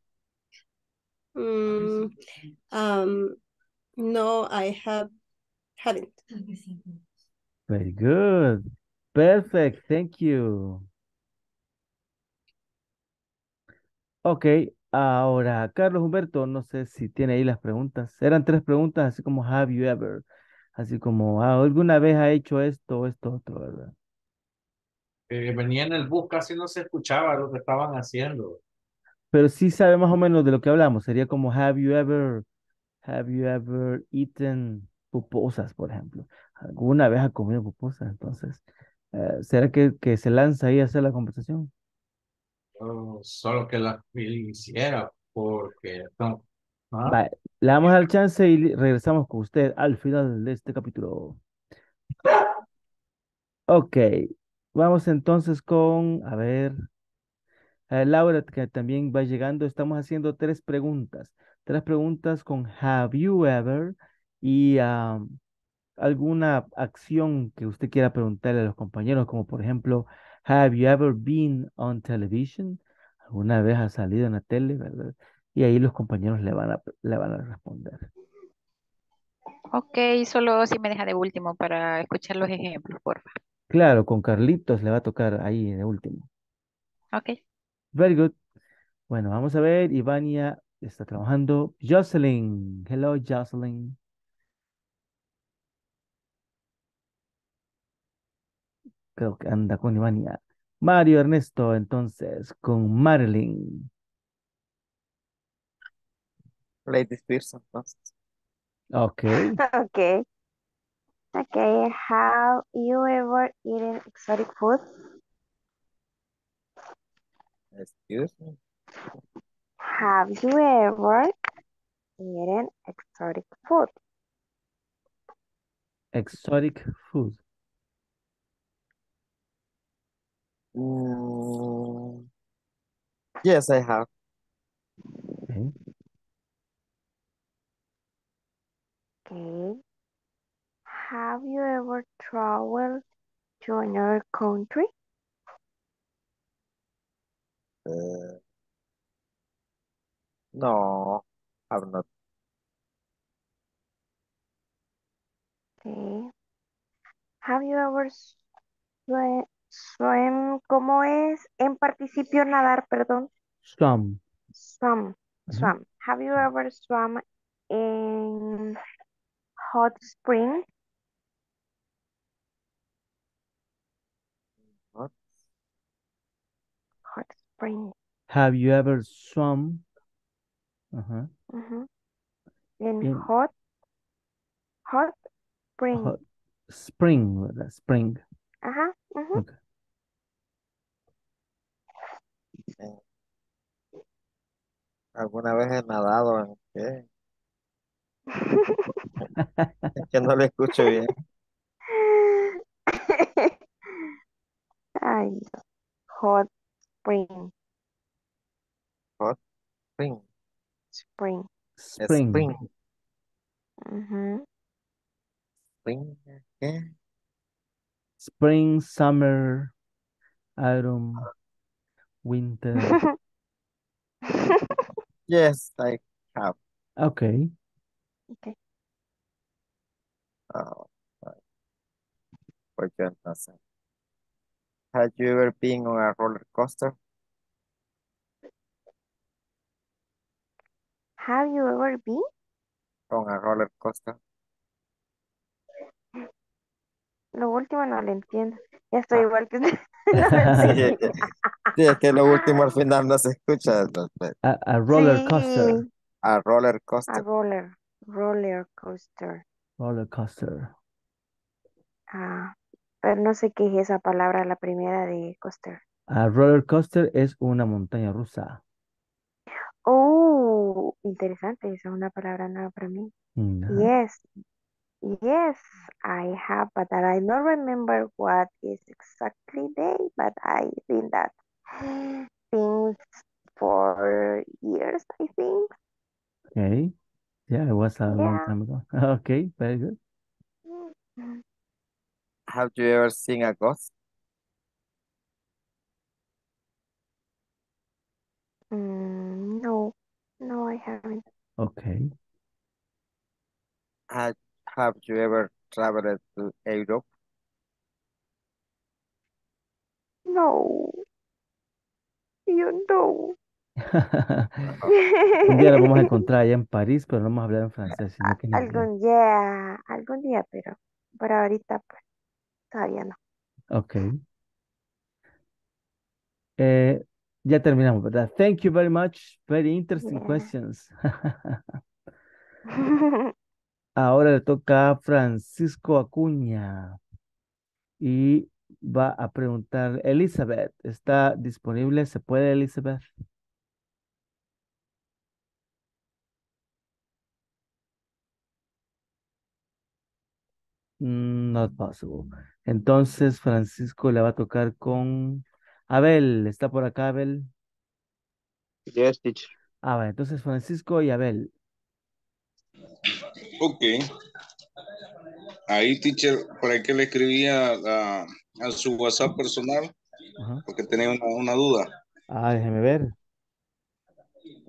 Mm, um, no, I have haven't. Very good. Perfect. Thank you. Ok, ahora Carlos Humberto, no sé si tiene ahí las preguntas. Eran tres preguntas, así como have you ever. Así como, ah, ¿alguna vez ha hecho esto o esto otro, verdad? Eh, venía en el bus, casi no se escuchaba lo que estaban haciendo. Pero sí sabe más o menos de lo que hablamos. Sería como, have you ever, have you ever eaten pupusas, por ejemplo. ¿Alguna vez ha comido pupusas? Entonces, eh, ¿será que, que se lanza ahí a hacer la conversación? Oh, solo que la hiciera, porque no. ¿Ah? Vale. Le damos al chance y regresamos con usted al final de este capítulo. Ok, vamos entonces con, a ver, eh, Laura, que también va llegando. Estamos haciendo tres preguntas. Tres preguntas con have you ever y um, alguna acción que usted quiera preguntarle a los compañeros, como por ejemplo, have you ever been on television? ¿Alguna vez ha salido en la tele, verdad? Y ahí los compañeros le van a, le van a responder. Ok, solo si me deja de último para escuchar los ejemplos, por favor. Claro, con Carlitos le va a tocar ahí de último. Ok. Very good. Bueno, vamos a ver, Ivania está trabajando. Jocelyn, hello Jocelyn. Creo que anda con Ivania. Mario Ernesto, entonces, con Marilyn. Ladies first, entonces. Okay. Okay. Okay. Have you ever eaten exotic food? Excuse me. Have you ever eaten exotic food? Exotic food. Mm. Yes, I have. Okay. Okay. Have you ever traveled to another country? Uh, no, I've not. Okay. Have you ever swam, swam ¿cómo es? En participio nadar, perdón. Swam. Swam. Swam. Uh-huh. Have you ever swam in hot spring? What? Hot spring. Have you ever swum? Uh-huh. Uh-huh. In, in hot, hot spring. Hot spring, spring. Uh-huh. Uh-huh. Okay. ¿Alguna vez he nadado en qué? Es que no le escucho bien. Ay, hot spring. Hot spring. Spring. Spring. Spring. Uh-huh. Spring, ¿qué? Spring, summer, autumn, winter. Yes, I have. Okay. Okay. Oh, for goodness sake. Have you ever been on a roller coaster? Have you ever been? On a roller coaster. Lo último no lo entiendo. Ya estoy ah. igual que usted. No sí, es que lo último al final no se escucha. A, a roller sí. coaster. A roller coaster. A roller. Roller coaster. Roller coaster. Ah, pero no sé qué es esa palabra, la primera de coaster. A roller coaster es una montaña rusa. Oh, interesante. Esa es una palabra nueva para mí. No. Yes. Yes, I have, but I don't remember what is exactly day, but I've been that things for years, I think. Okay. Yeah, it was a yeah. long time ago. Okay, very good. Have you ever seen a ghost? Mm, no, no, I haven't. Okay. I Have you ever traveled to Europe? No. You know. Un día lo vamos a encontrar allá en París, pero no vamos a hablar en francés. Sino que algún día, algún día, pero por ahorita pues, todavía no. Ok. Eh, ya terminamos, ¿verdad? Thank you very much. Very interesting yeah. questions. Ahora le toca a Francisco Acuña y va a preguntar, Elizabeth, ¿está disponible? ¿Se puede, Elizabeth? Mm, not possible. Entonces Francisco le va a tocar con Abel. ¿Está por acá, Abel? Yes, teacher. Ah, vale. Entonces Francisco y Abel. Ok. Ahí, teacher, por ahí que le escribía a, a su WhatsApp personal, ajá, porque tenía una, una duda. Ah, déjeme ver.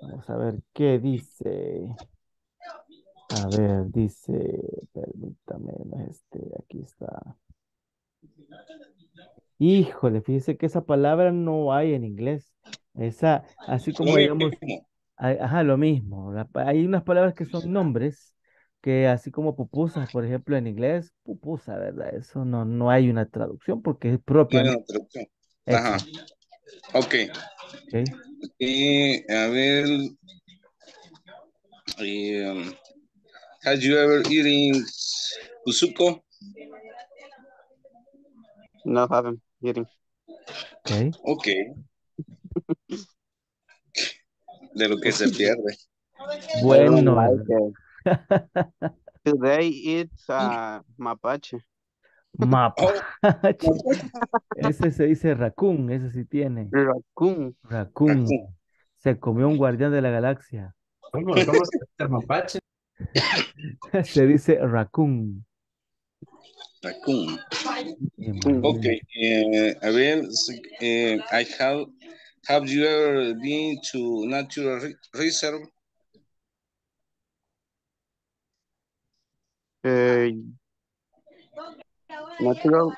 Vamos a ver qué dice. A ver, dice, permítame, este, aquí está. Híjole, fíjese que esa palabra no hay en inglés. Esa, así como no, digamos... Ajá, lo mismo. Hay unas palabras que son nombres, que así como pupusas, por ejemplo, en inglés, pupusa, ¿verdad? Eso no, no hay una traducción porque es propia. No hay una traducción. Ajá. Ok. okay. Eh, a ver. Eh, ¿Have you ever eaten kuzuko? No, haven't eaten. Ok. okay. De lo que se pierde. Bueno. Today it's uh, mapache. Mapache. Ese se dice raccoon, ese sí tiene. Raccoon. Raccoon. Raccoon. Se comió un guardián de la galaxia. ¿Cómo, cómo se dice mapache? Se dice raccoon. Raccoon. Ok. Eh, a ver, eh, I have... Have you ever been to natural re reserve? Uh, natural.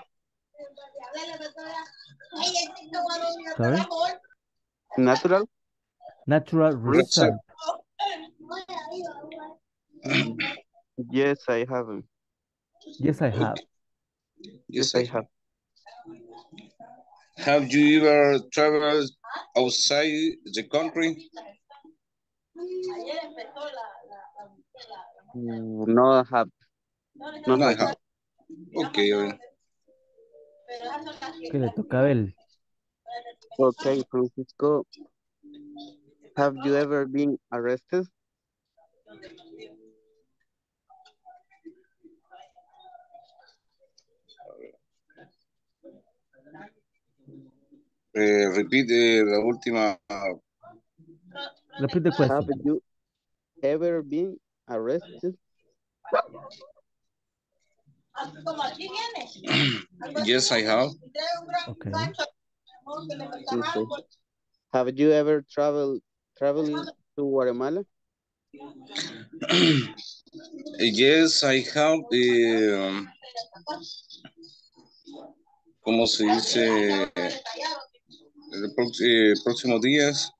Sorry? Natural. Natural reserve. Yes, I have. Yes, I have. Yes, I have. Have you ever traveled outside the country? No, I have. No, no I have. Okay. ¿Qué le toca a él? Okay, Francisco. Have you ever been arrested? Uh, repeat uh, la última. Repeat the question. Have you ever been arrested? Yes, I have. Okay. Okay. Have you ever traveled traveled to Guatemala? Yes, I have. Uh, ¿Cómo se dice? Eh, próximos días.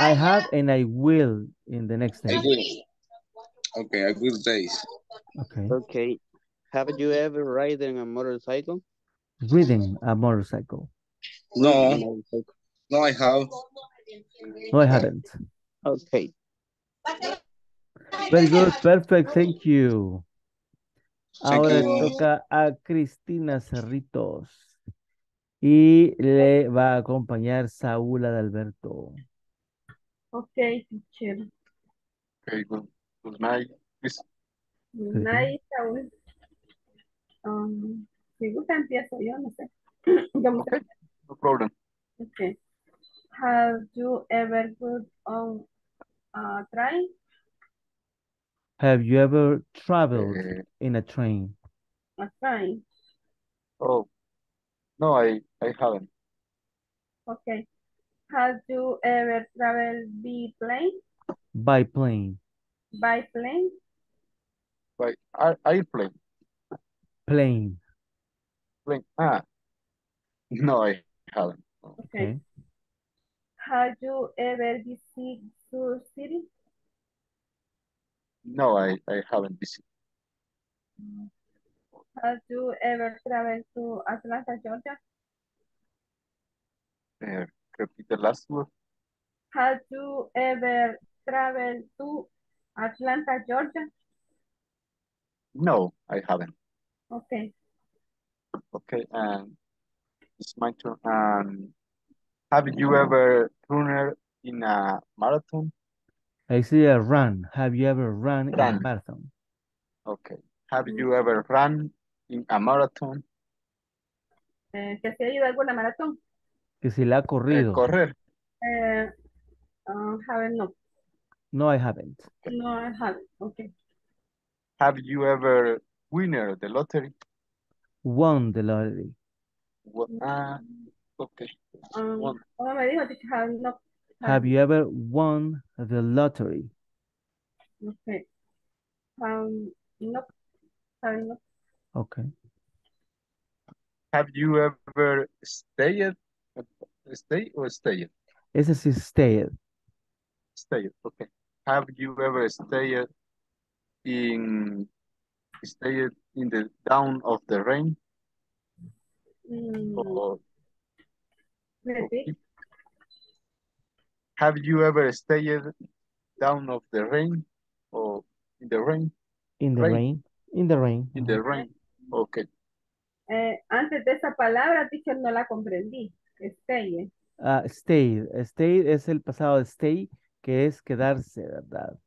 I have and I will in the next day. I will. Okay, I will days. Okay. Okay. Have you ever ridden a motorcycle? Ridden a motorcycle. No. No, I have. No, I haven't. Okay. Very good. Perfect. Thank you. Thank Ahora you. Toca a Cristina Cerritos. Y le va a acompañar Saúl Adalberto. Ok, teacher. Ok, good, good night. Good night, Saúl. Um, si gusta, empiezo yo, no sé. Okay, no problem. Ok. Have you ever good on a train? Have you ever traveled uh, in a train? A train. Oh. No, I, I haven't. Okay. Have you ever traveled by plane? By plane. By plane? By airplane. Plane. Plane. Ah. No, I haven't. Okay. Okay. Have you ever visited your city? No, I, I haven't visited. Mm. Have you ever traveled to Atlanta, Georgia? Uh, repeat the last word. Have you ever traveled to Atlanta, Georgia? No, I haven't. Okay. Okay, and it's my turn. Um, have you ever run in a marathon? I see a run. Have you ever run, run. in a marathon? Okay. Have you ever run in a marathon? Eh, ¿Que se ha ido a alguna maratón? ¿Que se la ha corrido? Eh, correr. Eh, uh, haven't, no. No, I haven't. Okay. No, I haven't. Okay. Have you ever winner the lottery? Won the lottery. Won, uh, okay. Um, won. Oh, me dijo que have not, have, have you ever won the lottery? Okay. Um, no. Sorry, no. Okay. Have you ever stayed? Stay or stayed? Ese sí, stayed. Stayed, okay. Have you ever stayed in stayed in the down of the rain? Mm. Or, Maybe. Have you ever stayed down of the rain or in the rain? In the rain. rain. In the rain. In the rain. Okay. Eh, antes de esa palabra, teacher, no la comprendí. Stay. Eh. Uh, stay. Stay es el pasado de stay, que es quedarse, ¿verdad?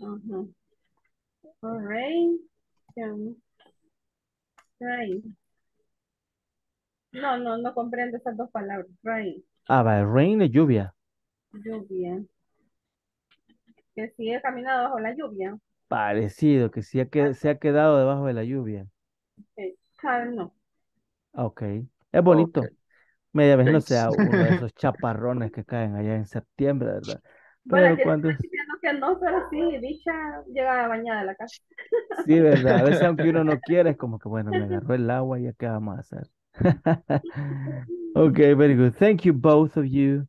Uh-huh. All right. Um, rain. No, no, no comprendo esas dos palabras. Rain. Ah, va, rain es lluvia. Lluvia. Que si he caminado bajo la lluvia. Parecido, que se ha, que, se ha quedado debajo de la lluvia. Ok. Okay. Es bonito. Okay. Media vez Thanks. No sea uno de esos chaparrones que caen allá en septiembre, ¿verdad? Pero bueno, cuando... que no, pero sí, dicha llega bañada a la casa. Sí, ¿verdad? A veces aunque uno no quiere, es como que bueno, me agarró el agua y ya qué vamos a hacer. Ok, very good. Thank you both of you.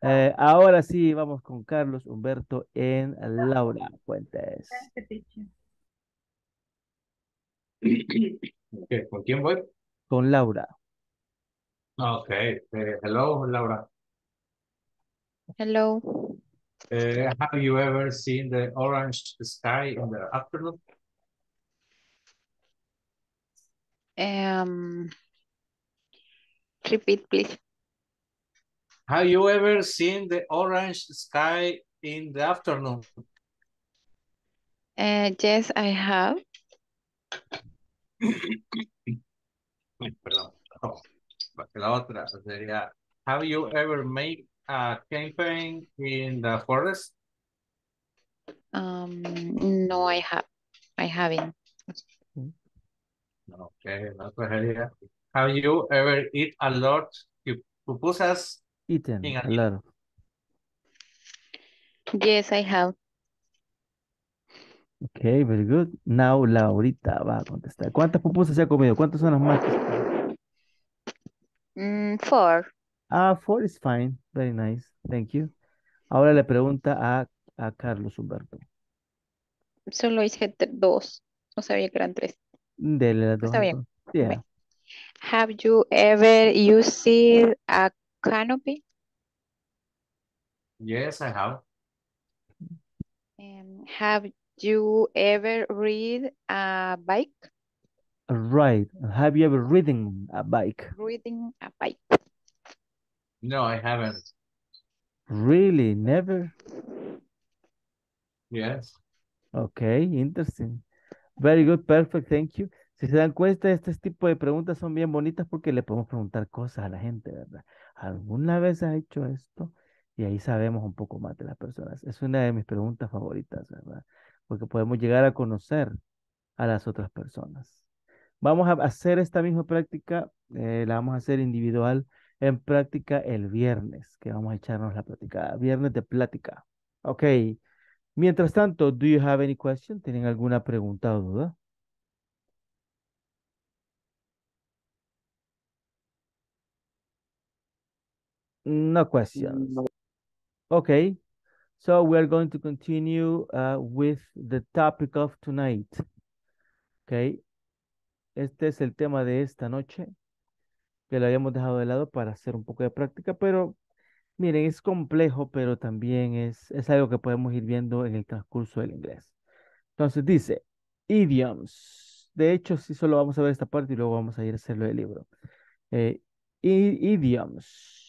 Eh, ahora sí, vamos con Carlos Humberto en Laura Fuentes. Okay, ¿con quién voy? Con Laura. Ok, eh, hello, Laura. Hello. Eh, have you ever seen the orange sky in the afternoon? Um, repeat, please. Have you ever seen the orange sky in the afternoon? Uh, yes, I have. Perdón. Oh. La otra sería, have you ever made a campaign in the forest? Um, no, I have. I haven't. Okay, la otra sería, have you ever eat a lot of pupusas? Eaten a lot. Yes, I have. Okay, very good. Now Laurita va a contestar. ¿Cuántas pupusas se ha comido? ¿Cuántas son las más? Mm, four. Ah, four is fine. Very nice. Thank you. Ahora le pregunta a, a Carlos Humberto. Solo hice dos. No sabía que eran tres. Dele las dos. Está bien. Yeah. Have you ever used a canopy? Yes, I have. Um, have you ever ride a bike? Right. Have you ever ridden a bike? Ridden a bike. No, I haven't. Really? Never? Yes. Okay, interesting. Very good, perfect, thank you. Si se dan cuenta, este tipo de preguntas son bien bonitas porque le podemos preguntar cosas a la gente, ¿verdad? ¿Alguna vez has hecho esto? Y ahí sabemos un poco más de las personas. Es una de mis preguntas favoritas, ¿verdad? Porque podemos llegar a conocer a las otras personas. Vamos a hacer esta misma práctica, eh, la vamos a hacer individual en práctica el viernes, que vamos a echarnos la plática, viernes de plática. Ok, mientras tanto, do you have any question? ¿Tienen alguna pregunta o duda? No questions. Ok, so we are going to continue uh, with the topic of tonight. Ok. Este es el tema de esta noche, que lo habíamos dejado de lado para hacer un poco de práctica, pero miren, es complejo, pero también es, es algo que podemos ir viendo en el transcurso del inglés. Entonces dice, idioms. De hecho, sí, solo vamos a ver esta parte y luego vamos a ir a hacerlo del libro. Eh, idioms.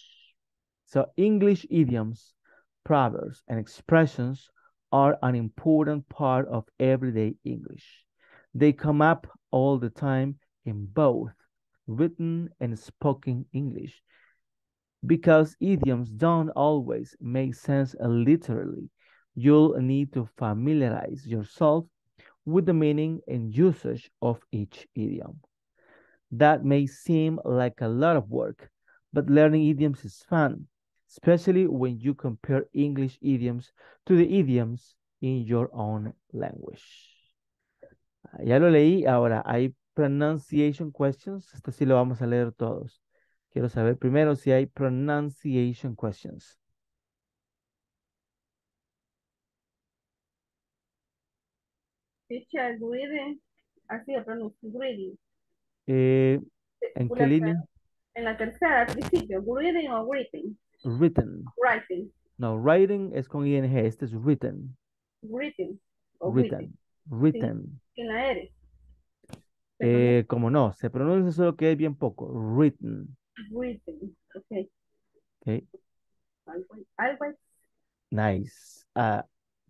So, English idioms, proverbs, and expressions are an important part of everyday English. They come up all the time in both written and spoken English because idioms don't always make sense literally. You'll need to familiarize yourself with the meaning and usage of each idiom. That may seem like a lot of work, but learning idioms is fun, especially when you compare English idioms to the idioms in your own language. Ya lo leí, ahora hay pronunciation questions, esto sí lo vamos a leer todos. Quiero saber primero si hay pronunciation questions. Teacher, reading, así de pronunciar, reading. Eh, ¿En qué línea? En la tercera, al principio, reading o written. Written. Writing. No, writing es con I N G, este es written. Written. O written. Written. Written. Sí, la R. Eh, como no, se pronuncia solo que es bien poco. Written. Written, ok. Ok. Always. Always. Nice. Uh,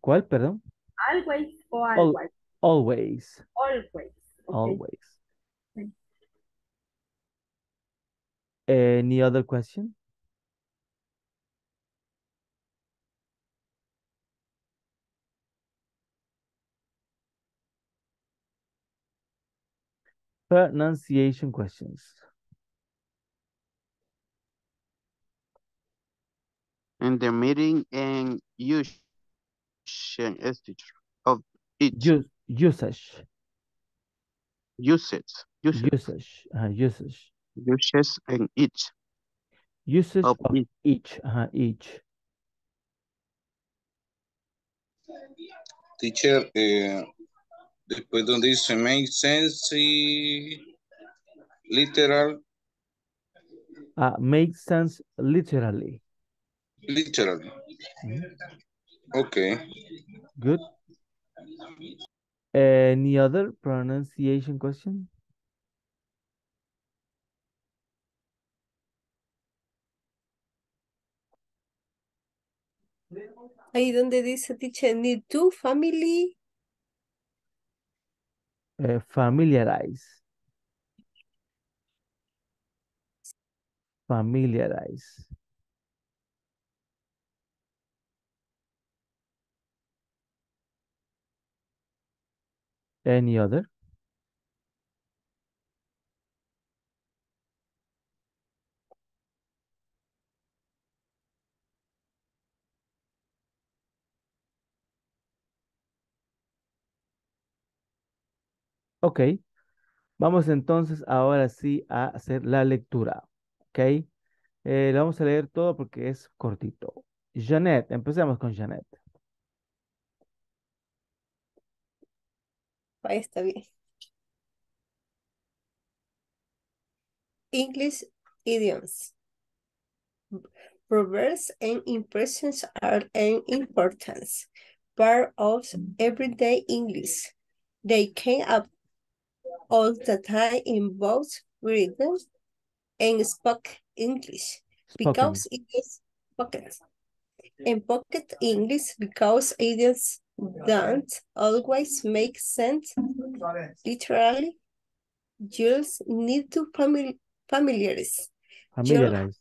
¿Cuál, perdón? Always o always. Al always. Always. Okay. Always. Okay. Any other question? Pronunciation questions. In the meeting and usage of each. Usage. Usage. Usage. Usage. Uh, usage. Usage and each. Usage of, of each. Each. Uh, each. Teacher. Uh... Después donde dice make sense y literal. Ah, uh, make sense literally. Literally. Mm-hmm. Okay. Good. Any other pronunciation question? Ahí donde dice, teacher, need to family. Eh, familiarize. Familiarize. Any other? Ok, vamos entonces ahora sí a hacer la lectura, ok. Eh, lo vamos a leer todo porque es cortito. Jeanette, empecemos con Jeanette. Ahí está bien. English idioms. Proverbs and impressions are an important part of everyday English. They came up all the time in both written and spoken English because it is pocket. And pocket English because idioms don't always make sense literally. You need to famili familiarize. Familiarize.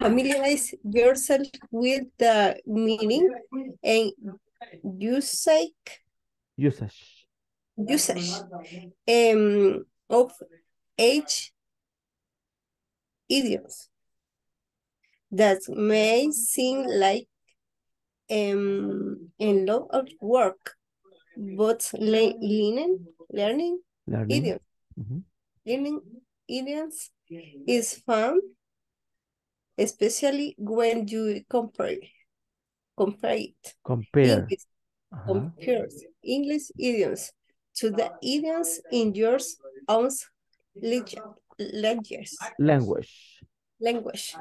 Familiarize yourself with the meaning and usage. Usage. Usage um, of each idioms that may seem like um, a lot of work, but le learning, learning, learning idioms, mm-hmm. learning idioms is fun, especially when you compare, compare it, compare, English, uh-huh. compare English idioms to the idioms in your own language. Language. Language.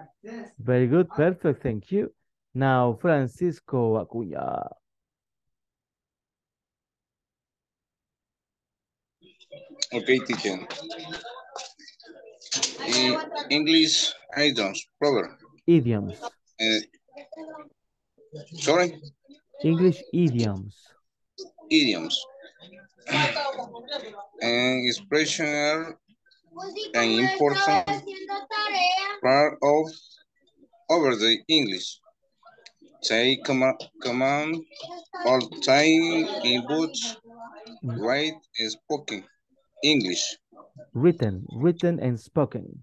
Very good. Perfect. Thank you. Now, Francisco Acuña. Okay, teacher. In English idioms. Proverb. Idioms. Uh, sorry? English idioms. Idioms. And expression are an important part of over the English. They come command all time in books, write and spoken English. Written, written and spoken.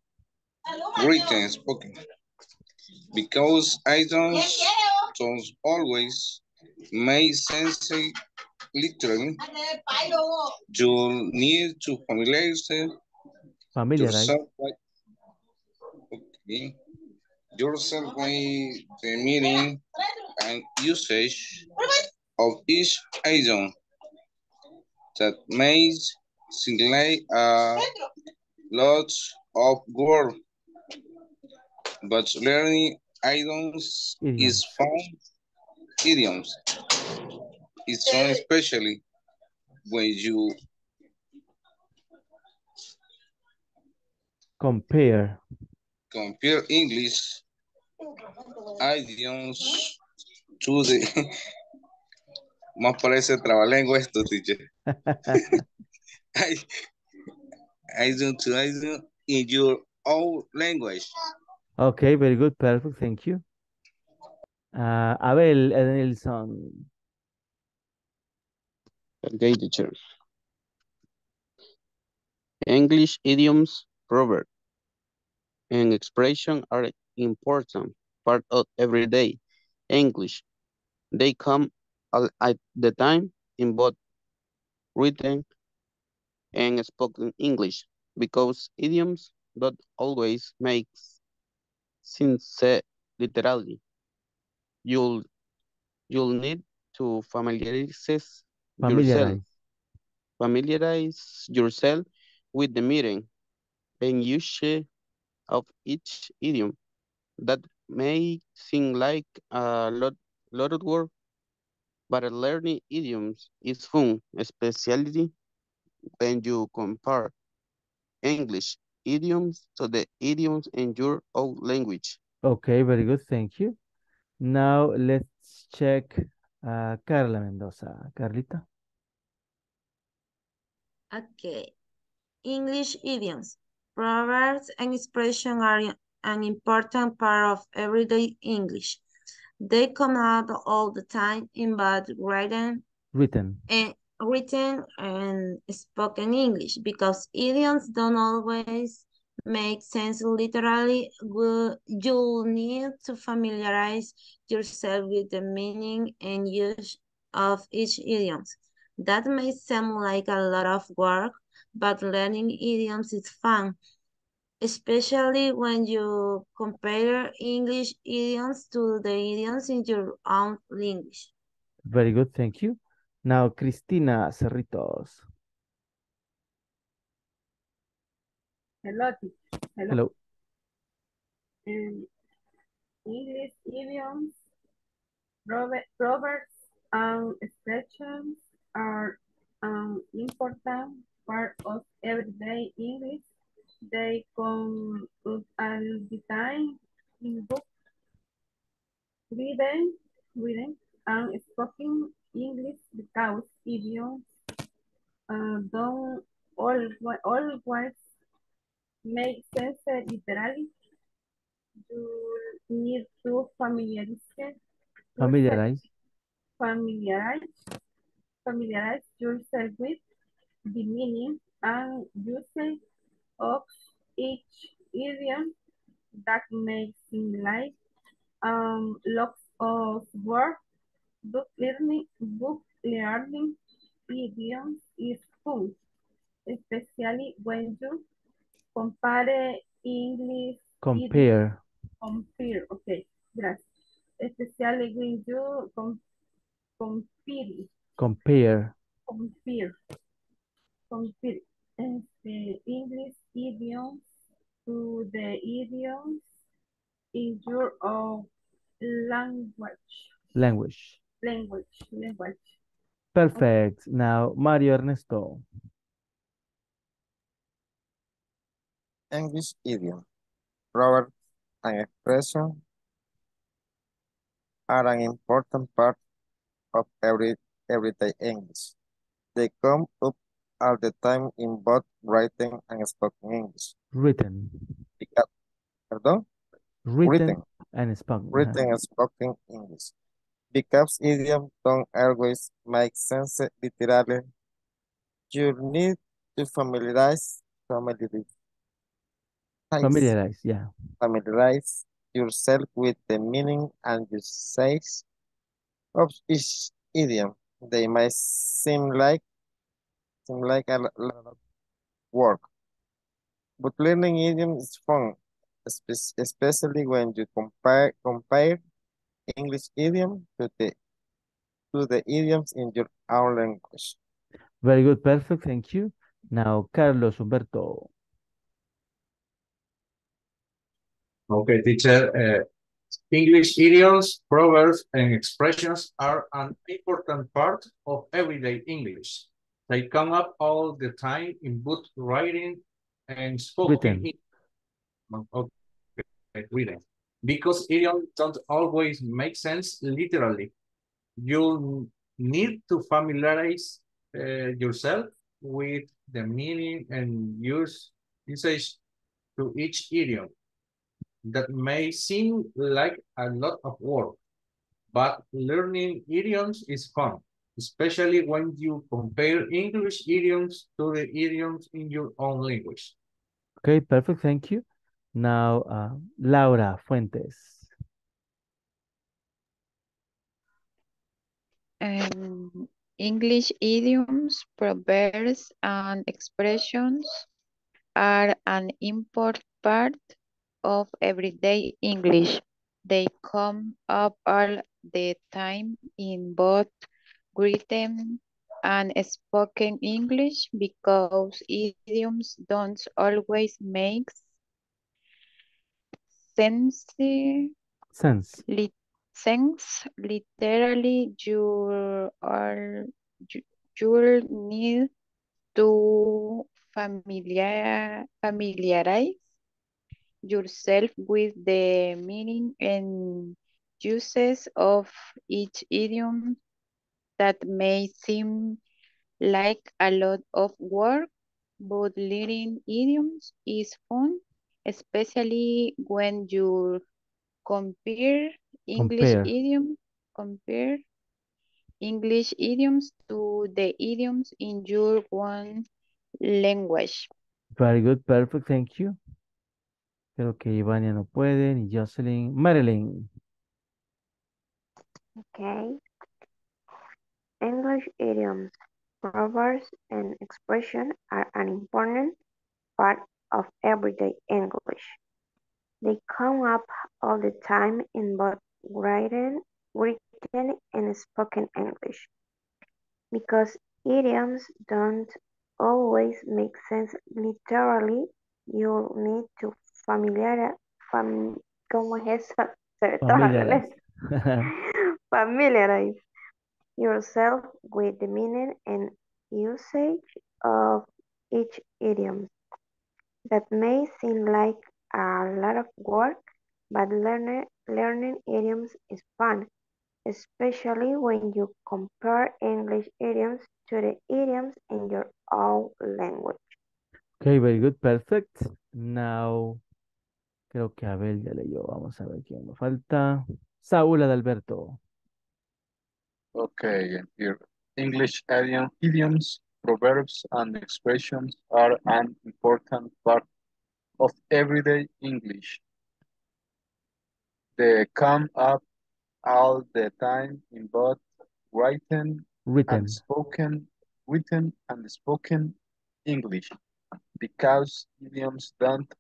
Written and spoken. Because I don't, don't always make sense. Literally, you need to familiarize yourself with, okay, yourself with the meaning and usage of each item that makes single a lot of work, but learning items idioms. Is found idioms. It's on especially when you compare compare English idioms to the más parece trabalengua esto, teacher. I I don't to I don't in your own language. Okay, very good, perfect, thank you. Uh, Abel Edenilson. Okay, teacher. English idioms, proverbs, and expression are an important part of everyday English. They come all at the time in both written and spoken English because idioms don't always make sense literally. You'll you'll need to familiarize. Familiarize. Yourself. Familiarize yourself with the meaning and usage of each idiom that may seem like a lot, lot of work, but learning idioms is fun, especially when you compare English idioms to the idioms in your own language. Okay, very good, thank you. Now let's Let's check a Carla Mendoza. Carlita. Okay. English idioms. Proverbs and expressions are an important part of everyday English. They come out all the time in both written, written. and written and spoken English, because idioms don't always make sense literally. You'll need to familiarize yourself with the meaning and use of each idiom. That may seem like a lot of work, but learning idioms is fun, especially when you compare English idioms to the idioms in your own language. Very good, thank you. Now, Cristina Cerritos. Hello. Hello. Hello. Um, English idioms, proverbs, and expressions are an important part of everyday English. They come up all the time in books, reading, reading, and spoken English, because idioms uh, don't always make sense literally. You need to familiarize, familiarize, familiarize, familiarize yourself with the meaning and usage of each idiom. That makes in life um, lots of work. Book learning, book learning idioms is fun, especially when you compare English. Compare. Idioms. Compare, okay, gracias. Especially when you com compare. Compare. Compare. Compare. The English idioms to the idioms in your own language. Language. Language. Language. Perfect. Okay. Now, Mario Ernesto. English idiom. Proverbs and expressions are an important part of every everyday English. They come up all the time in both written and spoken English. Written. Because, pardon? Written, written and spoken. Written and spoken English. Because idioms don't always make sense literally, you need to familiarize, familiarize, familiarize, yeah, familiarize yourself with the meaning and usage of each idiom. They might seem like like a lot of work, but learning idioms is fun, especially when you compare compare English idiom to the to the idioms in your own language. Very good, perfect, thank you. Now, Carlos Humberto. Okay, teacher. Uh, English idioms, proverbs, and expressions are an important part of everyday English. They come up all the time in both writing and spoken reading. Because idioms don't always make sense literally, you need to familiarize uh, yourself with the meaning and use usage to each idiom. That may seem like a lot of work, but learning idioms is fun, especially when you compare English idioms to the idioms in your own language. Okay, perfect, thank you. Now, uh, Laura Fuentes. Um, English idioms, proverbs, and expressions are an important part of everyday English. They come up all the time in both written and spoken English, because idioms don't always make sense, sense. Li sense literally. You are you, you'll need to familiar familiarize yourself with the meaning and uses of each idiom that may seem like a lot of work, but learning idioms is fun, especially when you compare English compare. idiom compare English idioms to the idioms in your own language. Very good, perfect, thank you. Creo que Ivania no puede, ni Jocelyn. Marilyn. Okay. English idioms, proverbs, and expressions are an important part of everyday English. They come up all the time in both written, written and spoken English. Because idioms don't always make sense literally, you'll need to familiar, fam, ¿cómo es eso? familiarize. familiarize yourself with the meaning and usage of each idiom. That may seem like a lot of work, but learning, learning idioms is fun, especially when you compare English idioms to the idioms in your own language. Okay, very good, perfect. Now, creo que Abel ya leyó. Vamos a ver quién nos falta. Saúl Adalberto. Okay, here. English idiom, idioms, proverbs, and expressions are an important part of everyday English. They come up all the time in both written, written. and spoken, written and spoken English, because idioms don't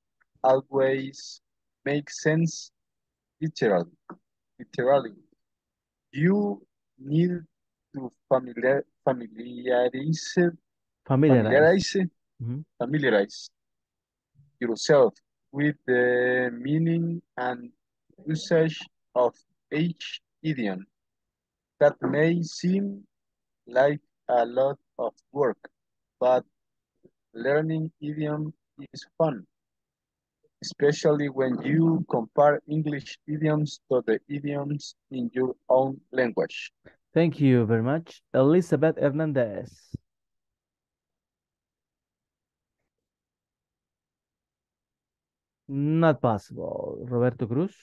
always make sense literally. literally. You need to familiar, familiarize, familiarize, mm-hmm. familiarize yourself with the meaning and usage of each idiom. That may seem like a lot of work, but learning idiom is fun, especially when you compare English idioms to the idioms in your own language. Thank you very much. Elizabeth Hernandez. Not possible. Roberto Cruz.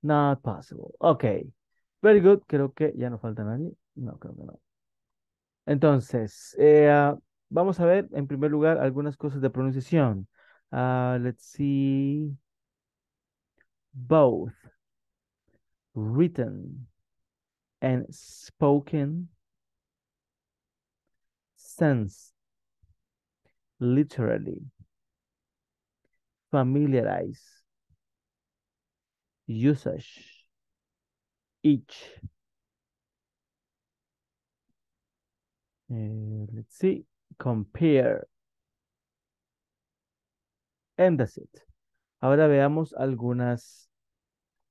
Not possible. Okay. Very good. Creo que ya no falta nadie. No, creo que no. Entonces, eh, vamos a ver en primer lugar algunas cosas de pronunciación. Uh, let's see. Both written and spoken, sense, literally, familiarize, usage, each. And let's see, compare. And that's it. Ahora veamos algunas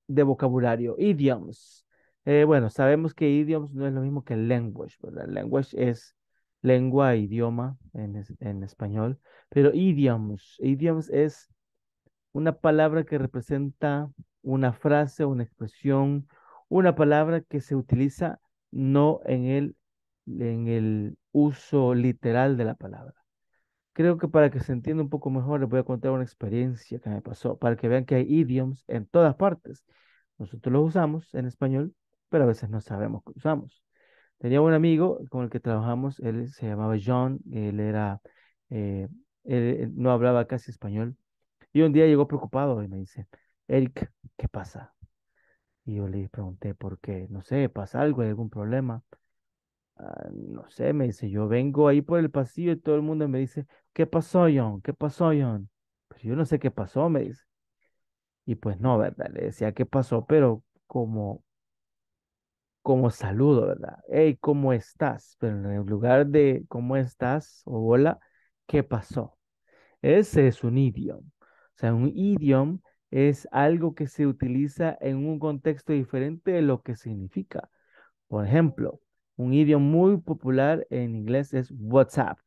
de vocabulario. Idioms. Eh, bueno, sabemos que idioms no es lo mismo que language, ¿verdad? Language es lengua, idioma en, en español. Pero idioms. Idioms es una palabra que representa una frase, una expresión, una palabra que se utiliza no en el, en el uso literal de la palabra. Creo que para que se entienda un poco mejor les voy a contar una experiencia que me pasó para que vean que hay idioms en todas partes. Nosotros los usamos en español, pero a veces no sabemos que usamos. Tenía un amigo con el que trabajamos, él se llamaba John, él era, eh, él no hablaba casi español. Y un día llegó preocupado y me dice, Eric, ¿qué pasa? Y yo le pregunté, ¿por qué? No sé, ¿pasa algo? ¿Hay algún problema? Ah, no sé, me dice, yo vengo ahí por el pasillo y todo el mundo me dice, ¿qué pasó, John? ¿Qué pasó, John? Pero yo no sé qué pasó, me dice. Y pues no, ¿verdad? Le decía, ¿qué pasó? Pero como, como saludo, ¿verdad? Hey, ¿cómo estás? Pero en lugar de ¿cómo estás? O hola, ¿qué pasó? Ese es un idioma. O sea, un idioma es algo que se utiliza en un contexto diferente de lo que significa. Por ejemplo, un idioma muy popular en inglés es WhatsApp.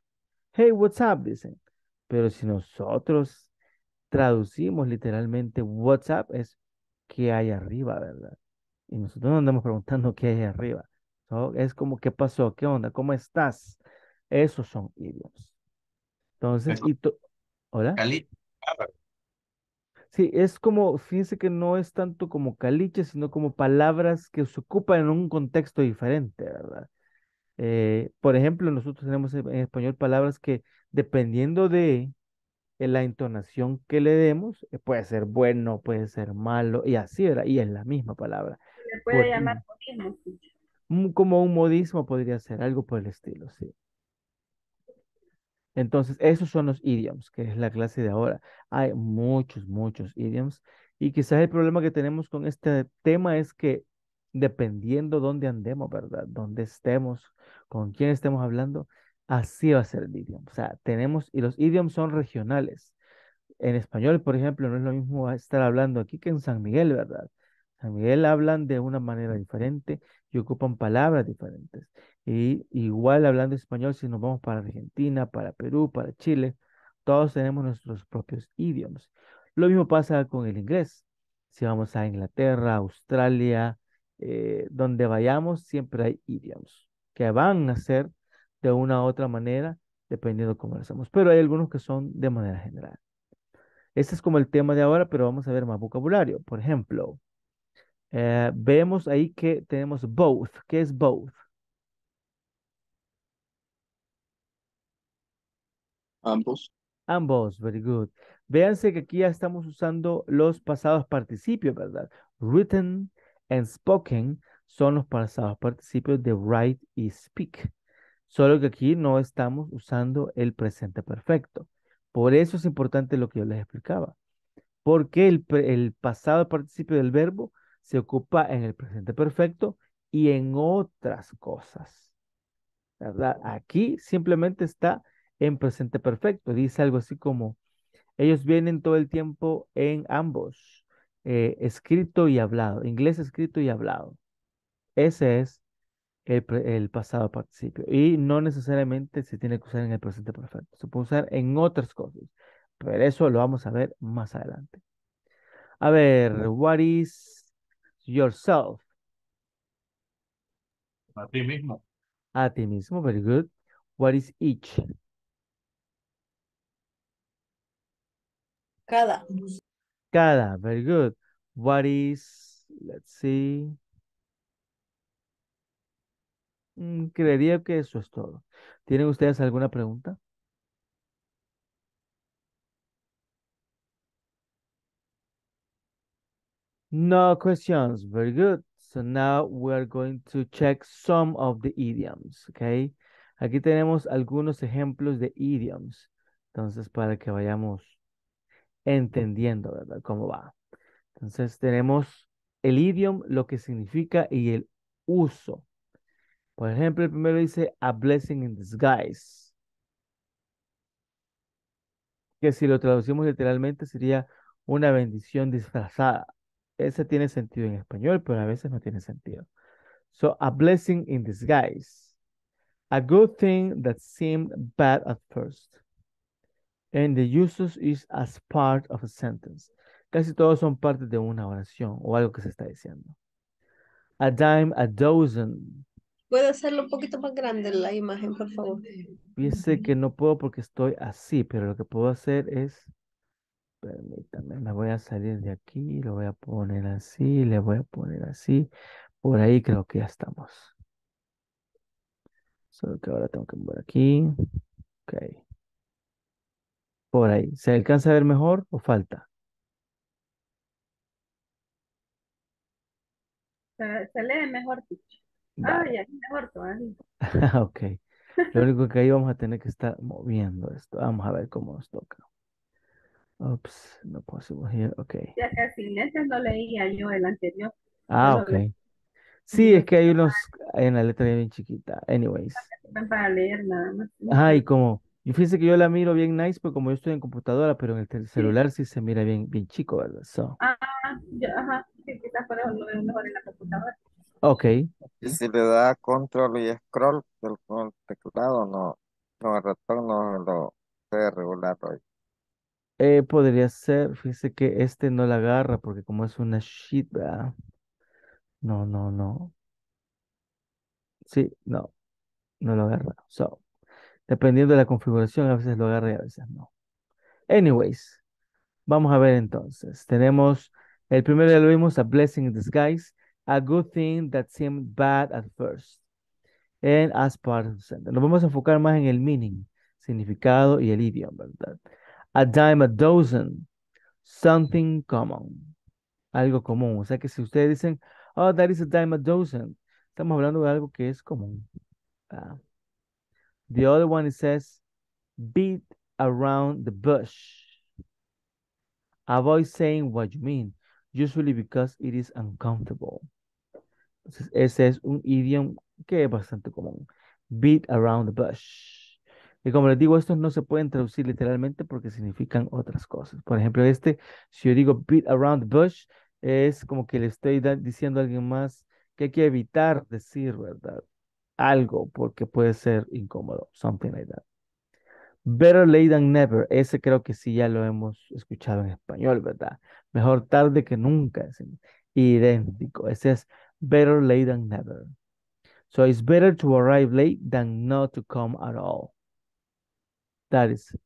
Hey, WhatsApp, dicen. Pero si nosotros traducimos literalmente WhatsApp es qué hay arriba, ¿verdad? Y nosotros no andamos preguntando qué hay arriba. So, es como qué pasó, qué onda, cómo estás. Esos son idiomas. Entonces, y tú, ¿hola? Cali. Sí, es como, fíjense que no es tanto como caliche, sino como palabras que se ocupan en un contexto diferente, ¿verdad? Eh, por ejemplo, nosotros tenemos en español palabras que dependiendo de la entonación que le demos, puede ser bueno, puede ser malo, y así, ¿verdad? Y es la misma palabra. Se puede por, llamar modismo. Como un modismo podría ser, algo por el estilo, sí. Entonces, esos son los idioms, que es la clase de ahora. Hay muchos, muchos idioms. Y quizás el problema que tenemos con este tema es que dependiendo dónde andemos, ¿verdad? Dónde estemos, con quién estemos hablando, así va a ser el idioma. O sea, tenemos, y los idioms son regionales. En español, por ejemplo, no es lo mismo estar hablando aquí que en San Miguel, ¿verdad? San Miguel hablan de una manera diferente y ocupan palabras diferentes. Y igual hablando español, si nos vamos para Argentina, para Perú, para Chile, todos tenemos nuestros propios idiomas. Lo mismo pasa con el inglés. Si vamos a Inglaterra, Australia, eh, donde vayamos, siempre hay idiomas que van a ser de una u otra manera, dependiendo de cómo lo hacemos. Pero hay algunos que son de manera general. Este es como el tema de ahora, pero vamos a ver más vocabulario. Por ejemplo, eh, vemos ahí que tenemos both. ¿Qué es both? Ambos. Ambos, very good. Véanse que aquí ya estamos usando los pasados participios, ¿verdad? Written and spoken son los pasados participios de write y speak. Solo que aquí no estamos usando el presente perfecto. Por eso es importante lo que yo les explicaba. Porque el, el pasado participio del verbo se ocupa en el presente perfecto y en otras cosas, ¿verdad? Aquí simplemente está en presente perfecto. Dice algo así como, ellos vienen todo el tiempo en ambos, eh, escrito y hablado, inglés escrito y hablado. Ese es el, el pasado participio. Y no necesariamente se tiene que usar en el presente perfecto. Se puede usar en otras cosas. Pero eso lo vamos a ver más adelante. A ver, what is yourself? A ti mismo. A ti mismo, very good. What is each? Cada. Cada, very good. What is, let's see. Mm, creería que eso es todo. ¿Tienen ustedes alguna pregunta? No questions, very good. So now we are going to check some of the idioms, okay? Aquí tenemos algunos ejemplos de idioms. Entonces, para que vayamos entendiendo, ¿verdad? Cómo va. Entonces tenemos el idioma, lo que significa y el uso. Por ejemplo, el primero dice a blessing in disguise. Que si lo traducimos literalmente sería una bendición disfrazada. Ese tiene sentido en español, pero a veces no tiene sentido. So, a blessing in disguise. A good thing that seemed bad at first. And the uses is as part of a sentence. Casi todos son parte de una oración o algo que se está diciendo. A dime, a dozen. ¿Puede hacerlo un poquito más grande la imagen, por favor? Fíjese que no puedo porque estoy así, pero lo que puedo hacer es... Permítame, me voy a salir de aquí, lo voy a poner así, le voy a poner así. Por ahí creo que ya estamos. Solo que ahora tengo que mover aquí. Ok. Por ahí. ¿Se alcanza a ver mejor o falta? Se, se lee mejor, Ticho. Ah, ya, mejor todavía. Ok. Lo único que ahí vamos a tener que estar moviendo esto. Vamos a ver cómo nos toca. Oops, no puedo here. Ok. Ya casi letras no leía yo el anterior. Ah, ok. Sí, es que hay unos en la letra bien chiquita. Anyways. Para leer nada más. Ah, y como... Y fíjense que yo la miro bien nice, pero como yo estoy en computadora, pero en el celular sí, sí se mira bien, bien chico, ¿verdad? So. Ah, yo, ajá, sí, quizás por eso lo veo mejor en la computadora. Ok. Y si le da control y scroll del, del teclado, no, no, el ratón no lo puede regular hoy. Eh, podría ser, fíjese que este no la agarra porque como es una sheet, ¿verdad? No, no, no. Sí, no, no lo agarra. So, dependiendo de la configuración, a veces lo agarra y a veces no. Anyways, vamos a ver entonces. Tenemos, el primero ya lo vimos, a blessing in disguise, a good thing that seemed bad at first, and as part of the sentence. Nos vamos a enfocar más en el meaning, significado y el idioma, ¿verdad? A dime a dozen, something common, algo común. O sea que si ustedes dicen, oh, that is a dime a dozen, estamos hablando de algo que es común. Uh, the other one, it says, beat around the bush. Avoid saying what you mean, usually because it is uncomfortable. Entonces, ese es un idioma que es bastante común. Beat around the bush. Y como les digo, estos no se pueden traducir literalmente porque significan otras cosas. Por ejemplo, este, si yo digo beat around the bush, es como que le estoy diciendo a alguien más que hay que evitar decir, ¿verdad? Algo, porque puede ser incómodo. Something like that. Better late than never. Ese creo que sí ya lo hemos escuchado en español, ¿verdad? Mejor tarde que nunca. ¿Sí? Idéntico. Ese es better late than never. So it's better to arrive late than not to come at all. That is it.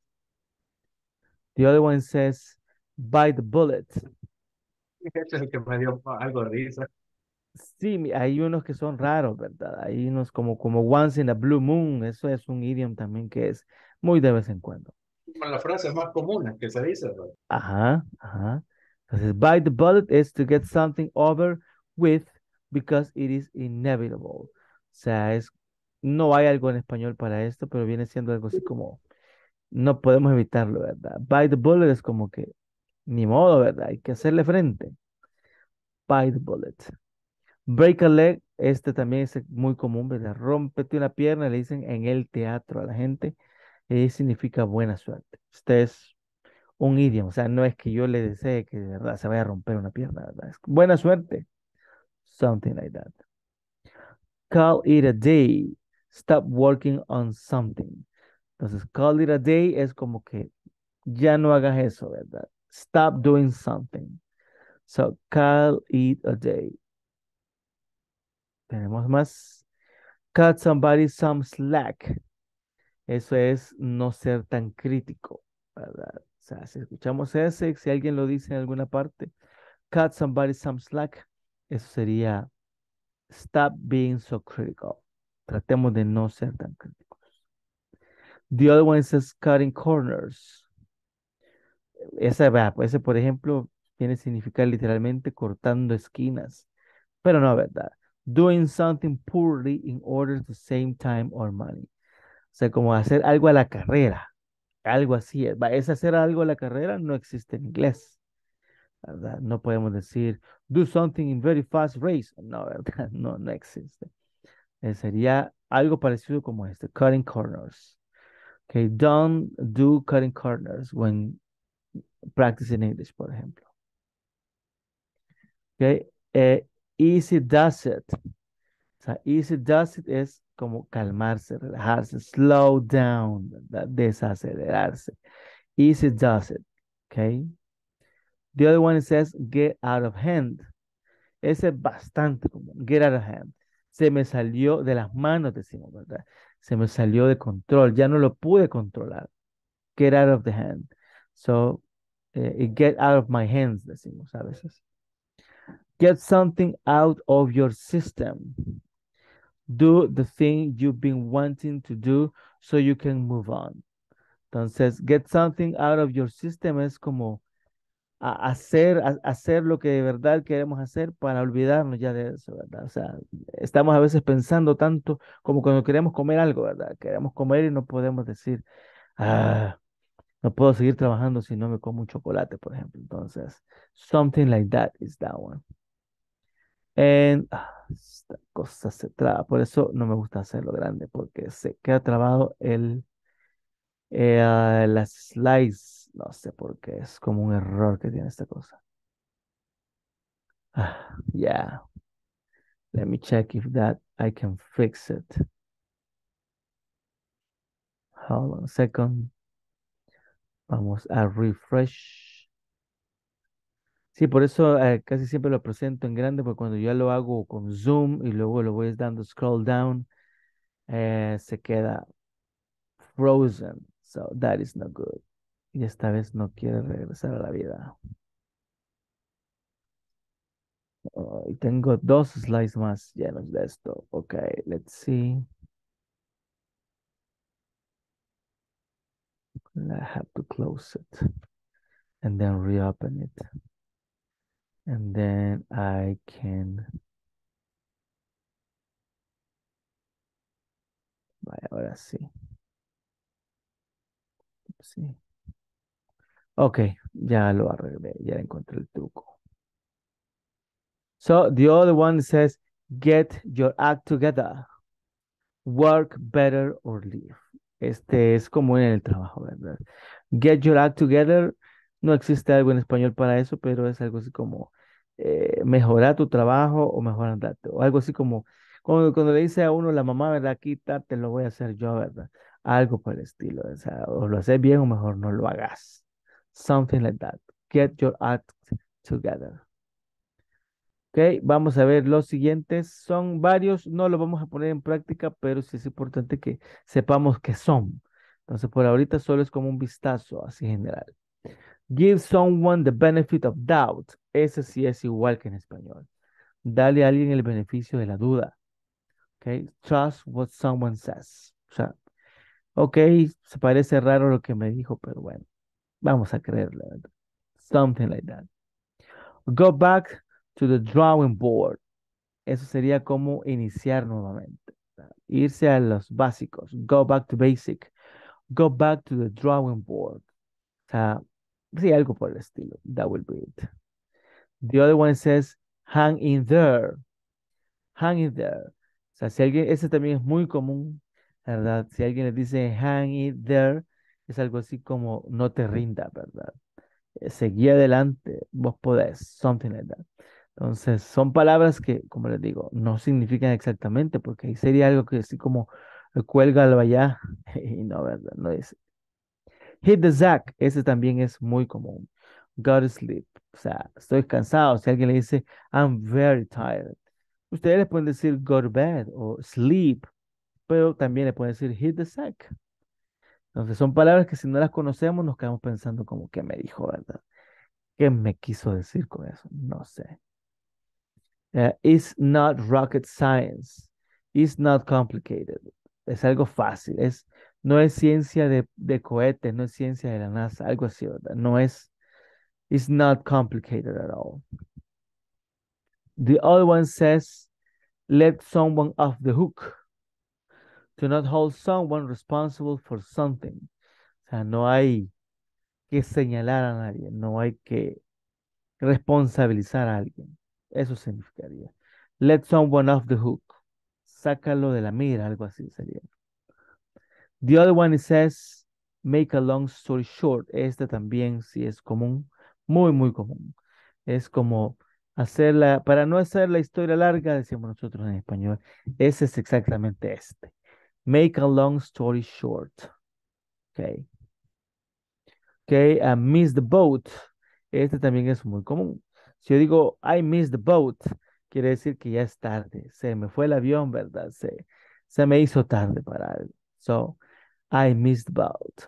The other one says, bite the bullet. Es el que me dio algo de risa. Sí, hay unos que son raros, ¿verdad? Hay unos como, como once in a blue moon. Eso es un idiom también que es muy de vez en cuando. Con las frases más comunes que se dicen, ¿verdad? Ajá, ajá. Entonces, bite the bullet is to get something over with because it is inevitable. O sea, es, no hay algo en español para esto, pero viene siendo algo así como no podemos evitarlo, ¿verdad? Bite the bullet es como que ni modo, ¿verdad? Hay que hacerle frente. Bite the bullet. Break a leg, este también es muy común, ¿verdad? Rómpete una pierna, le dicen en el teatro a la gente, y significa buena suerte. Este es un idioma, o sea, no es que yo le desee que de verdad se vaya a romper una pierna, ¿verdad? Es buena suerte. Something like that. Call it a day. Stop working on something. Entonces, call it a day es como que ya no hagas eso, ¿verdad? Stop doing something. So, call it a day. Tenemos más. Cut somebody some slack. Eso es no ser tan crítico, ¿verdad? O sea, si escuchamos ese, si alguien lo dice en alguna parte, cut somebody some slack, eso sería stop being so critical. Tratemos de no ser tan críticos. The other one says cutting corners. Ese, ese por ejemplo, tiene que significar literalmente cortando esquinas, pero no, ¿verdad? Doing something poorly in order to save time or money. O sea, como hacer algo a la carrera. Algo así es. Es hacer algo a la carrera, no existe en inglés, ¿verdad? No podemos decir, do something in very fast race. No, ¿verdad? No, no existe. Eh, sería algo parecido como este, cutting corners. Okay, don't do cutting corners when practicing English, por ejemplo. Okay, eh, easy does it. O sea, easy does it es como calmarse, relajarse, slow down, ¿verdad? Desacelerarse. Easy does it. Okay. The other one says get out of hand. Ese es bastante común. Get out of hand. Se me salió de las manos, decimos, ¿verdad? Se me salió de control. Ya no lo pude controlar. Get out of the hand. So, eh, get out of my hands, decimos a veces. Get something out of your system. Do the thing you've been wanting to do so you can move on. Entonces, get something out of your system es como a hacer, a hacer lo que de verdad queremos hacer para olvidarnos ya de eso, ¿verdad? O sea, estamos a veces pensando tanto como cuando queremos comer algo, ¿verdad? Queremos comer y no podemos decir, ah, no puedo seguir trabajando si no me como un chocolate, por ejemplo. Entonces, something like that is that one. And, ah, esta cosa se traba, por eso no me gusta hacerlo grande, porque se queda trabado el, eh, uh, las slides, no sé por qué, es como un error que tiene esta cosa. Ah, yeah, let me check if that, I can fix it. Hold on a second. Vamos a refresh. Sí, por eso eh, casi siempre lo presento en grande, porque cuando ya lo hago con zoom y luego lo voy dando scroll down, eh, se queda frozen. So that is not good. Y esta vez no quiere regresar a la vida. Oh, y tengo dos slides más llenos de esto. Ok, let's see. I have to close it and then reopen it. And then I can... Vaya, ahora sí. Sí. Ok, ya lo arreglé, ya encontré el truco. So the other one says, get your act together, work better or leave. Este es como en el trabajo, ¿verdad? Get your act together, no existe algo en español para eso, pero es algo así como eh, mejorar tu trabajo o mejorar andarte, o algo así como, como cuando le dice a uno la mamá, ¿verdad? Quita, te lo voy a hacer yo, ¿verdad? Algo por el estilo, o sea, o lo haces bien o mejor no lo hagas. Something like that. Get your act together. Ok, vamos a ver los siguientes. Son varios, no los vamos a poner en práctica, pero sí es importante que sepamos qué son. Entonces, por ahorita solo es como un vistazo, así general. Give someone the benefit of doubt. Ese sí es igual que en español. Dale a alguien el beneficio de la duda. Ok, trust what someone says. O sea, ok, se parece raro lo que me dijo, pero bueno, vamos a creerle. Something like that. Go back to the drawing board. Eso sería como iniciar nuevamente. Irse a los básicos. Go back to basic. Go back to the drawing board. O sea, sí, algo por el estilo. That will be it. The other one says, hang in there. Hang in there. O sea, si alguien, ese también es muy común, ¿verdad? Si alguien le dice, hang in there, es algo así como, no te rinda, ¿verdad? Seguí adelante, vos podés. Something like that. Entonces, son palabras que, como les digo, no significan exactamente, porque ahí sería algo que así como, cuelga al allá, y no, ¿verdad? No dice. Hit the sack, ese también es muy común. Go to sleep, o sea, estoy cansado. Si alguien le dice, I'm very tired, ustedes le pueden decir go to bed o sleep, pero también le pueden decir hit the sack. Entonces, son palabras que si no las conocemos, nos quedamos pensando como, ¿qué me dijo, verdad? ¿Qué me quiso decir con eso? No sé. Uh, it's not rocket science. It's not complicated. Es algo fácil. Es, no es ciencia de, de cohetes, no es ciencia de la NASA, algo así, ¿verdad? No es, it's not complicated at all. The other one says, let someone off the hook. To not hold someone responsible for something. O sea, no hay que señalar a nadie, no hay que responsabilizar a alguien. Eso significaría. Let someone off the hook. Sácalo de la mira, algo así sería. The other one says, make a long story short. Este también sí es común, muy, muy común. Es como hacerla, para no hacer la historia larga, decimos nosotros en español, ese es exactamente este. Make a long story short. Ok. Ok, I missed the boat. Este también es muy común. Si yo digo, I missed the boat, quiere decir que ya es tarde. Se me fue el avión, ¿verdad? Se, se me hizo tarde para algo. So, I missed the boat.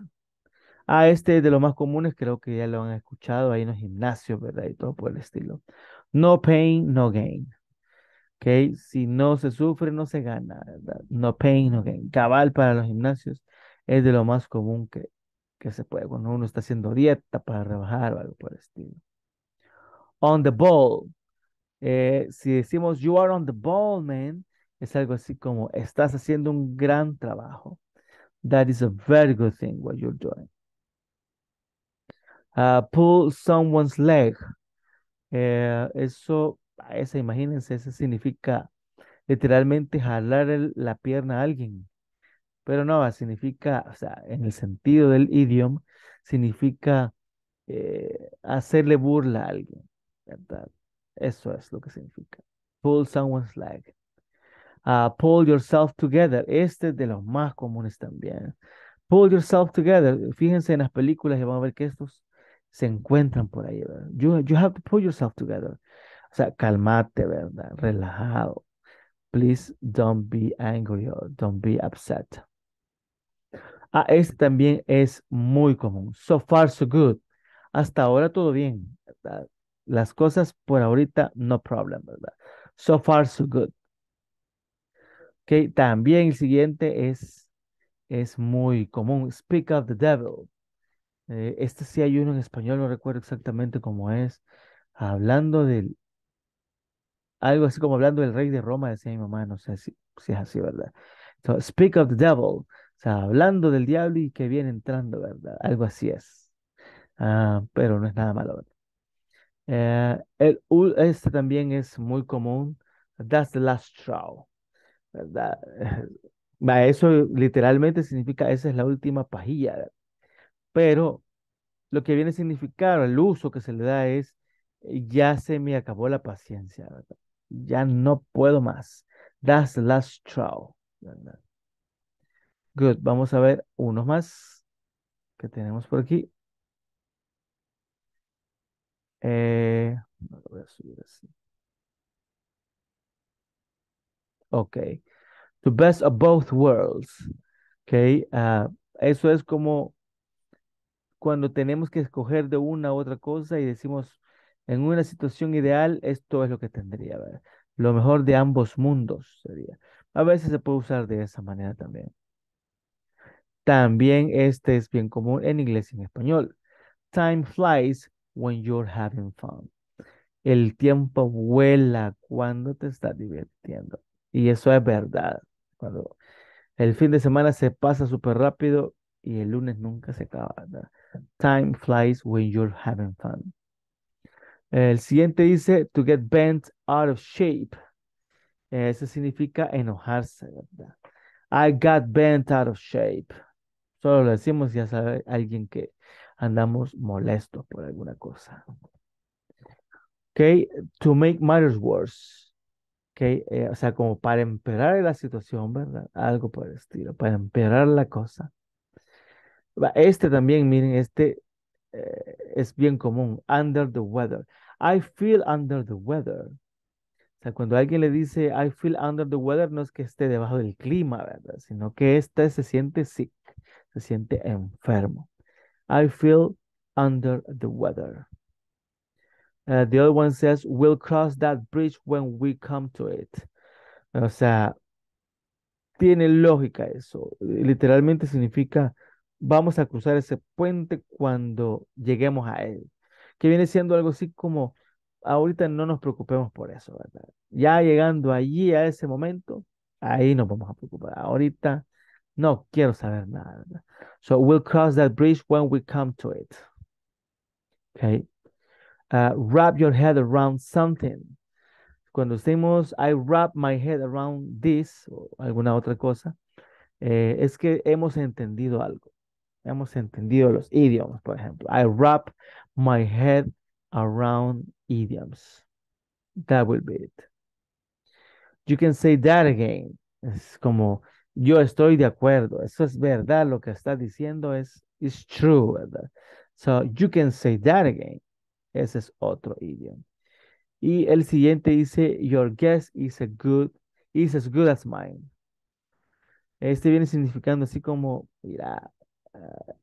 Ah, este es de los más comunes. Creo que ya lo han escuchado ahí en los gimnasios, ¿verdad? Y todo por el estilo. No pain, no gain. Okay. Si no se sufre, no se gana, ¿verdad? No pain, no gain. Cabal para los gimnasios es de lo más común que, que se puede cuando uno está haciendo dieta para rebajar o algo por el estilo. On the ball. Eh, si decimos you are on the ball, man, es algo así como estás haciendo un gran trabajo. That is a very good thing what you're doing. Uh, pull someone's leg. Eh, eso... Esa, imagínense, ese significa literalmente jalar el, la pierna a alguien, pero no, significa, o sea, en el sentido del idioma, significa eh, hacerle burla a alguien, ¿verdad? Eso es lo que significa. Pull someone's leg. Uh, pull yourself together. Este es de los más comunes también. Pull yourself together. Fíjense en las películas y van a ver que estos se encuentran por ahí, ¿verdad? You, you have to pull yourself together. O sea, calmate, ¿verdad? Relajado. Please don't be angry or don't be upset. Ah, este también es muy común. So far, so good. Hasta ahora todo bien, ¿verdad? Las cosas por ahorita, no problem, ¿verdad? So far, so good. Okay, también el siguiente es, es muy común. Speak of the devil. Eh, este sí hay uno en español, no recuerdo exactamente cómo es. Hablando del... Algo así como hablando del rey de Roma, decía mi mamá, no sé si, si es así, ¿verdad? So, speak of the devil. O sea, hablando del diablo y que viene entrando, ¿verdad? Algo así es. Uh, pero no es nada malo, ¿verdad? Uh, el, este también es muy común. That's the last straw, ¿verdad? Eso literalmente significa esa es la última pajilla, ¿verdad? Pero lo que viene a significar, el uso que se le da es ya se me acabó la paciencia, ¿verdad? Ya no puedo más. That's the last straw, ¿verdad? Good, vamos a ver unos más que tenemos por aquí. Eh, no lo voy a subir así. Ok. The best of both worlds. Ok. Uh, eso es como cuando tenemos que escoger de una u otra cosa y decimos, en una situación ideal, esto es lo que tendría, ¿verdad? Lo mejor de ambos mundos sería. A veces se puede usar de esa manera también. También este es bien común en inglés y en español. Time flies when you're having fun. El tiempo vuela cuando te estás divirtiendo. Y eso es verdad. Cuando el fin de semana se pasa súper rápido y el lunes nunca se acaba, ¿verdad? Time flies when you're having fun. El siguiente dice, to get bent out of shape. Eso significa enojarse, ¿verdad? I got bent out of shape. Solo lo decimos, ya sabe, alguien que andamos molestos por alguna cosa. Ok, to make matters worse. Okay, eh, o sea, como para empeorar la situación, ¿verdad? Algo por el estilo, para empeorar la cosa. Este también, miren, este eh, es bien común. Under the weather. I feel under the weather. O sea, cuando alguien le dice, I feel under the weather, no es que esté debajo del clima, ¿verdad? Sino que este se siente sick, se siente enfermo. I feel under the weather. Uh, the other one says, we'll cross that bridge when we come to it. O sea, tiene lógica eso. Literalmente significa, vamos a cruzar ese puente cuando lleguemos a él. Que viene siendo algo así como, ahorita no nos preocupemos por eso, ¿verdad? Ya llegando allí a ese momento, ahí nos vamos a preocupar. Ahorita no quiero saber nada, ¿verdad? So we'll cross that bridge when we come to it. Okay. Uh, wrap your head around something. Cuando decimos I wrap my head around this o alguna otra cosa, eh, es que hemos entendido algo. Hemos entendido los idiomas, por ejemplo. I wrap my head around idioms. That will be it. You can say that again. Es como yo estoy de acuerdo. Eso es verdad. Lo que está diciendo es it's true, ¿verdad? So you can say that again. Ese es otro idioma. Y el siguiente dice your guess is a good is as good as mine. Este viene significando así como mira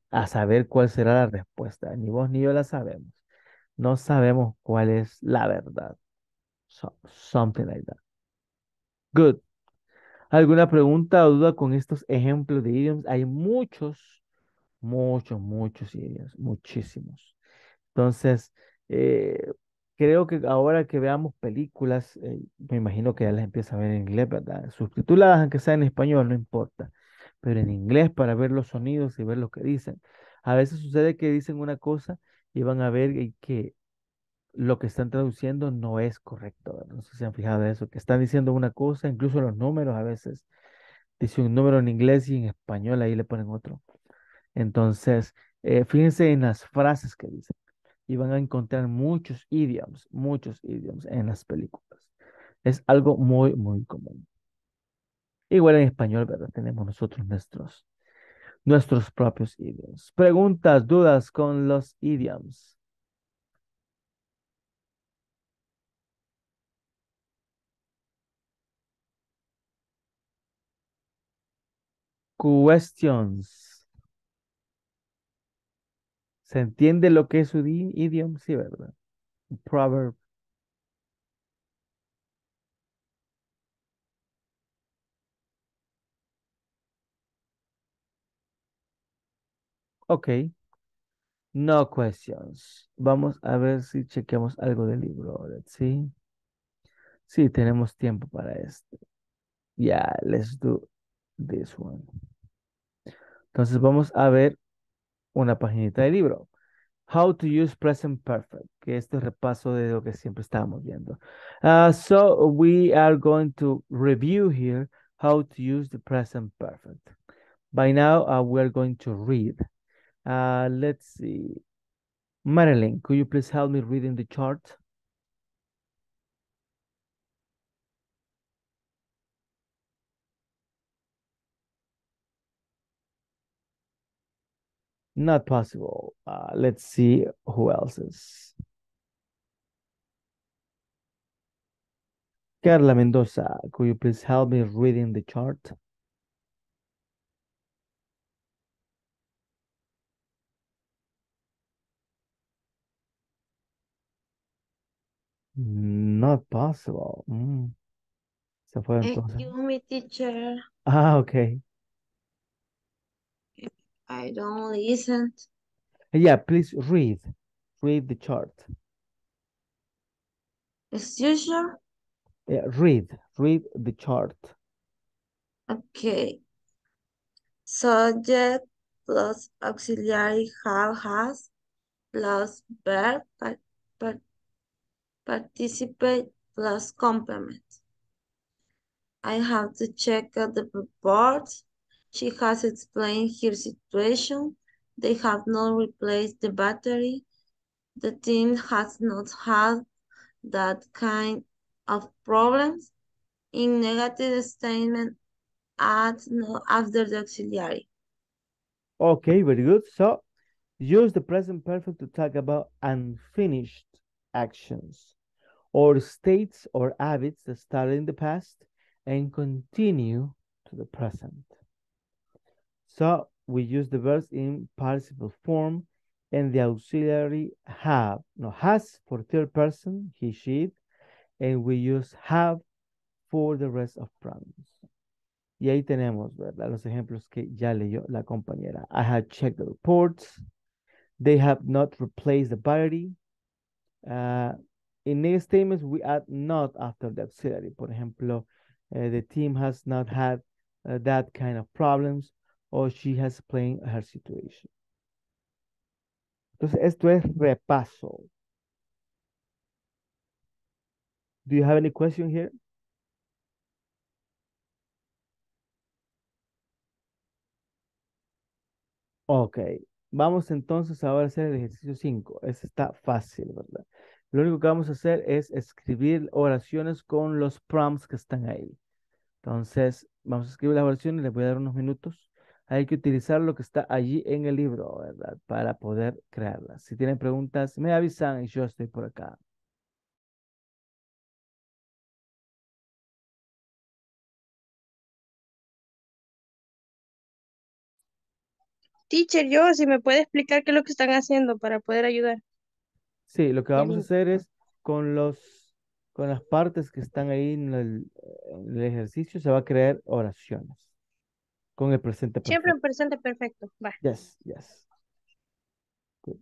a saber cuál será la respuesta. Ni vos ni yo la sabemos. No sabemos cuál es la verdad. So, something like that. Good. ¿Alguna pregunta o duda con estos ejemplos de idiomas? Hay muchos, muchos, muchos idiomas, muchísimos. Entonces, eh, creo que ahora que veamos películas, eh, me imagino que ya las empieza a ver en inglés, ¿verdad? Subtituladas, aunque sea en español, no importa. Pero en inglés para ver los sonidos y ver lo que dicen. A veces sucede que dicen una cosa y van a ver que lo que están traduciendo no es correcto, ¿verdad? No sé si se han fijado en eso, que están diciendo una cosa, incluso los números a veces, dice un número en inglés y en español ahí le ponen otro. Entonces, eh, fíjense en las frases que dicen y van a encontrar muchos idioms, muchos idioms en las películas. Es algo muy, muy común. Igual en español, ¿verdad? Tenemos nosotros nuestros, nuestros propios idiomas. Preguntas, dudas con los idiomas. Questions. ¿Se entiende lo que es un idioma? Sí, ¿verdad? Proverb. Ok. No questions. Vamos a ver si chequeamos algo del libro. Let's see. Sí, tenemos tiempo para esto. Yeah, let's do this one. Entonces vamos a ver una paginita del libro. How to use present perfect. Que esto es repaso de lo que siempre estábamos viendo. Uh, so we are going to review here how to use the present perfect. By now uh, we are going to read. Uh, let's see. Marilyn, could you please help me reading the chart? Not possible. Uh, let's see who else is. Carla Mendoza, could you please help me reading the chart? Not possible. Mm. Se fue entonces. Excuse me, teacher. Ah, okay. I don't listen. Yeah, please read. Read the chart. Excuse you? Yeah, read. Read the chart. Okay. Subject plus auxiliary have has plus verb part participate plus complement. I have to check out the report. She has explained her situation. They have not replaced the battery. The team has not had that kind of problems. In negative statement, add no after the auxiliary. Okay, very good. So use the present perfect to talk about unfinished actions or states or habits that started in the past and continue to the present. So we use the verbs in participle form and the auxiliary have, no, has for third person, he, she, it, and we use have for the rest of pronouns. Y ahí tenemos, ¿verdad?, los ejemplos que ya leyó la compañera. I have checked the reports. They have not replaced the battery. Uh, in negative statements, we add not after the auxiliary. Por ejemplo, uh, the team has not had uh, that kind of problems. O she has explained her situation. Entonces, esto es repaso. Do you have any question here? Ok. Vamos entonces ahora a hacer el ejercicio cinco. Este está fácil, ¿verdad? Lo único que vamos a hacer es escribir oraciones con los prompts que están ahí. Entonces, vamos a escribir las oraciones. Les voy a dar unos minutos. Hay que utilizar lo que está allí en el libro, ¿verdad? Para poder crearlas. Si tienen preguntas, me avisan y yo estoy por acá. Teacher, yo, si me puede explicar qué es lo que están haciendo para poder ayudar. Sí, lo que vamos a hacer es con los, con las partes que están ahí en el, en el ejercicio se va a crear oraciones. Con el presente perfecto. Siempre en presente perfecto. Va. Yes, yes. Good.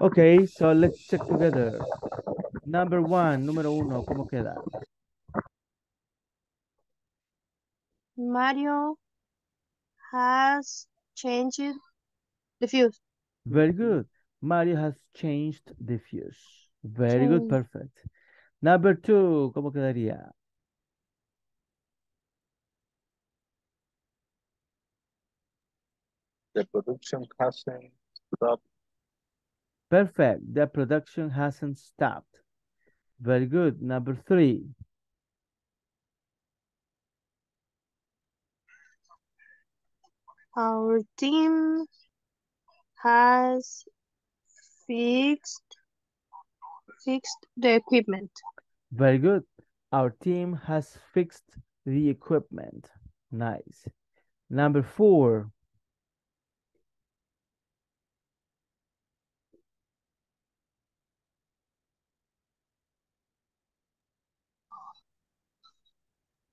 Okay, so let's check together. Number one, número uno, ¿cómo queda? Mario has changed the fuse. Very good. Mario has changed the fuse. Very Change. Good, perfect. Number two, ¿cómo quedaría? The production hasn't stopped. Perfect. The production hasn't stopped. Very good. Number three. Our team has fixed fixed the equipment. Very good. Our team has fixed the equipment. Nice. Number four.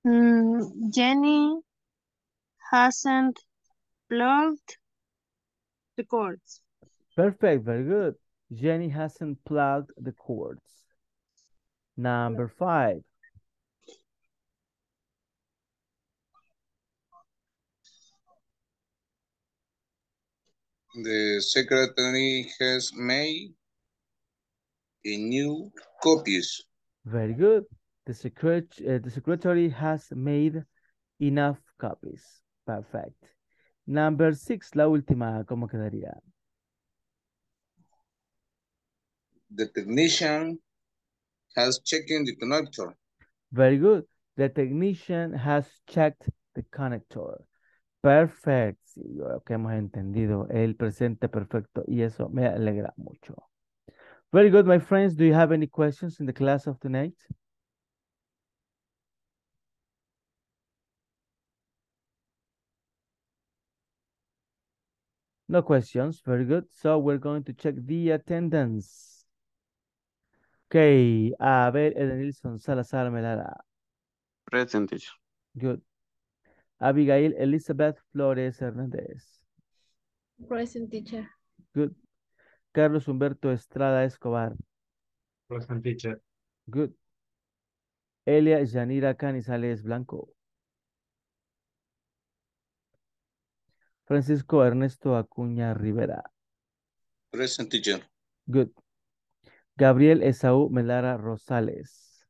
Mm, Jenny hasn't plugged the cords. Perfect, very good. Jenny hasn't plugged the cords. Number five. The secretary has made a new copies. Very good. The, secret, uh, the secretary has made enough copies. Perfect. Number six, la última, ¿cómo quedaría? The technician has checked the connector. Very good. The technician has checked the connector. Perfect. Sí, yo creo que hemos entendido el presente perfecto y eso me alegra mucho. Very good, my friends. Do you have any questions in the class of tonight? No questions. Very good. So we're going to check the attendance. Okay. Abel Edenilson Salazar Melara. Present. Good. Abigail Elizabeth Flores Hernandez. Present, teacher. Good. Carlos Humberto Estrada Escobar. Present, teacher. Good. Elia Yanira Canizales Blanco. Francisco Ernesto Acuña Rivera. Present, teacher. Good. Gabriel Esaú Melara Rosales.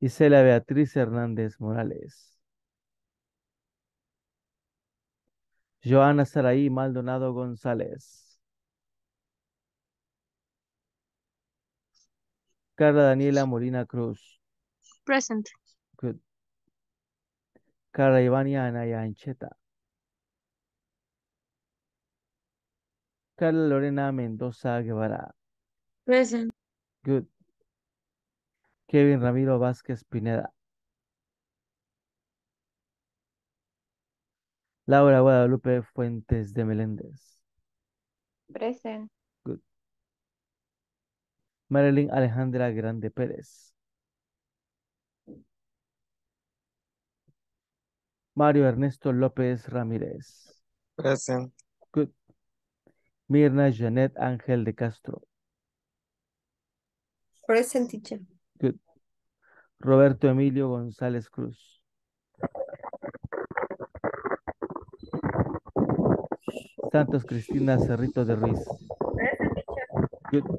Gisela Beatriz Hernández Morales. Joana Saraí Maldonado González. Carla Daniela Molina Cruz. Present. Good. Carla Ivania Anaya Ancheta. Carla Lorena Mendoza Guevara. Present. Good. Kevin Ramiro Vázquez Pineda. Laura Guadalupe Fuentes de Meléndez. Present. Good. Marilyn Alejandra Grande Pérez. Mario Ernesto López Ramírez. Present. Good. Mirna Jeanette Ángel de Castro. Present, teacher. Good. Roberto Emilio González Cruz. Santos Cristina Cerritos de Ruiz. Present, teacher. Good.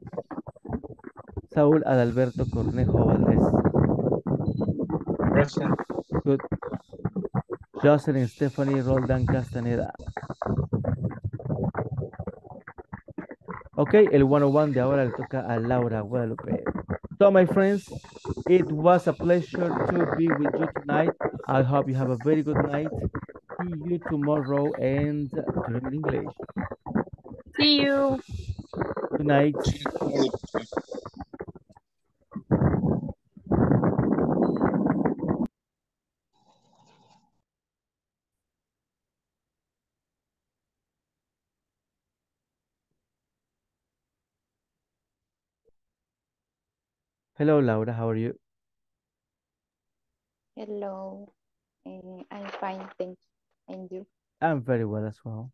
Saúl Adalberto Cornejo Valdés. Present. Good. Jocelyn Stephanie Roldán Castaneda. Okay, el one oh one de ahora le toca a Laura Guadalupe. So, my friends, it was a pleasure to be with you tonight. I hope you have a very good night. See you tomorrow and learn English. See you. Good night. Hello, Laura. How are you? Hello. Uh, I'm fine, thank you. And you? I'm very well as well.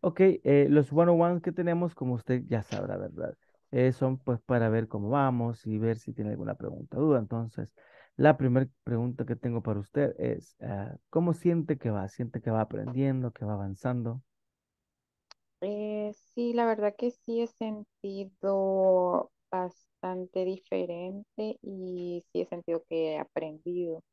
Ok, eh, los one-on-one que tenemos, como usted ya sabrá, ¿verdad? Eh, son pues para ver cómo vamos y ver si tiene alguna pregunta o duda. Entonces, la primera pregunta que tengo para usted es, uh, ¿cómo siente que va? ¿Siente que va aprendiendo, que va avanzando? Eh, sí, la verdad que sí he sentido bastante diferente y sí he sentido que he aprendido.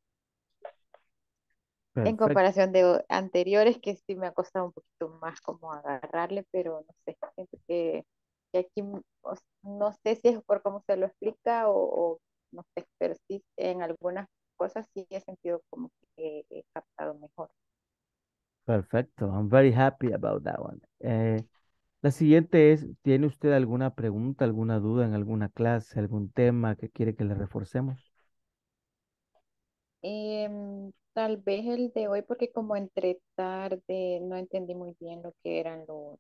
En Perfecto. comparación de anteriores, que sí me ha costado un poquito más como agarrarle, pero no sé, siento que, que aquí, o sea, no sé si es por cómo se lo explica o, o no sé, pero sí en algunas cosas sí he sentido como que he captado mejor. Perfecto. I'm very happy about that one. Eh, la siguiente es, ¿tiene usted alguna pregunta, alguna duda en alguna clase, algún tema que quiere que le reforcemos? Em, tal vez el de hoy, porque como entre tarde no entendí muy bien lo que eran los,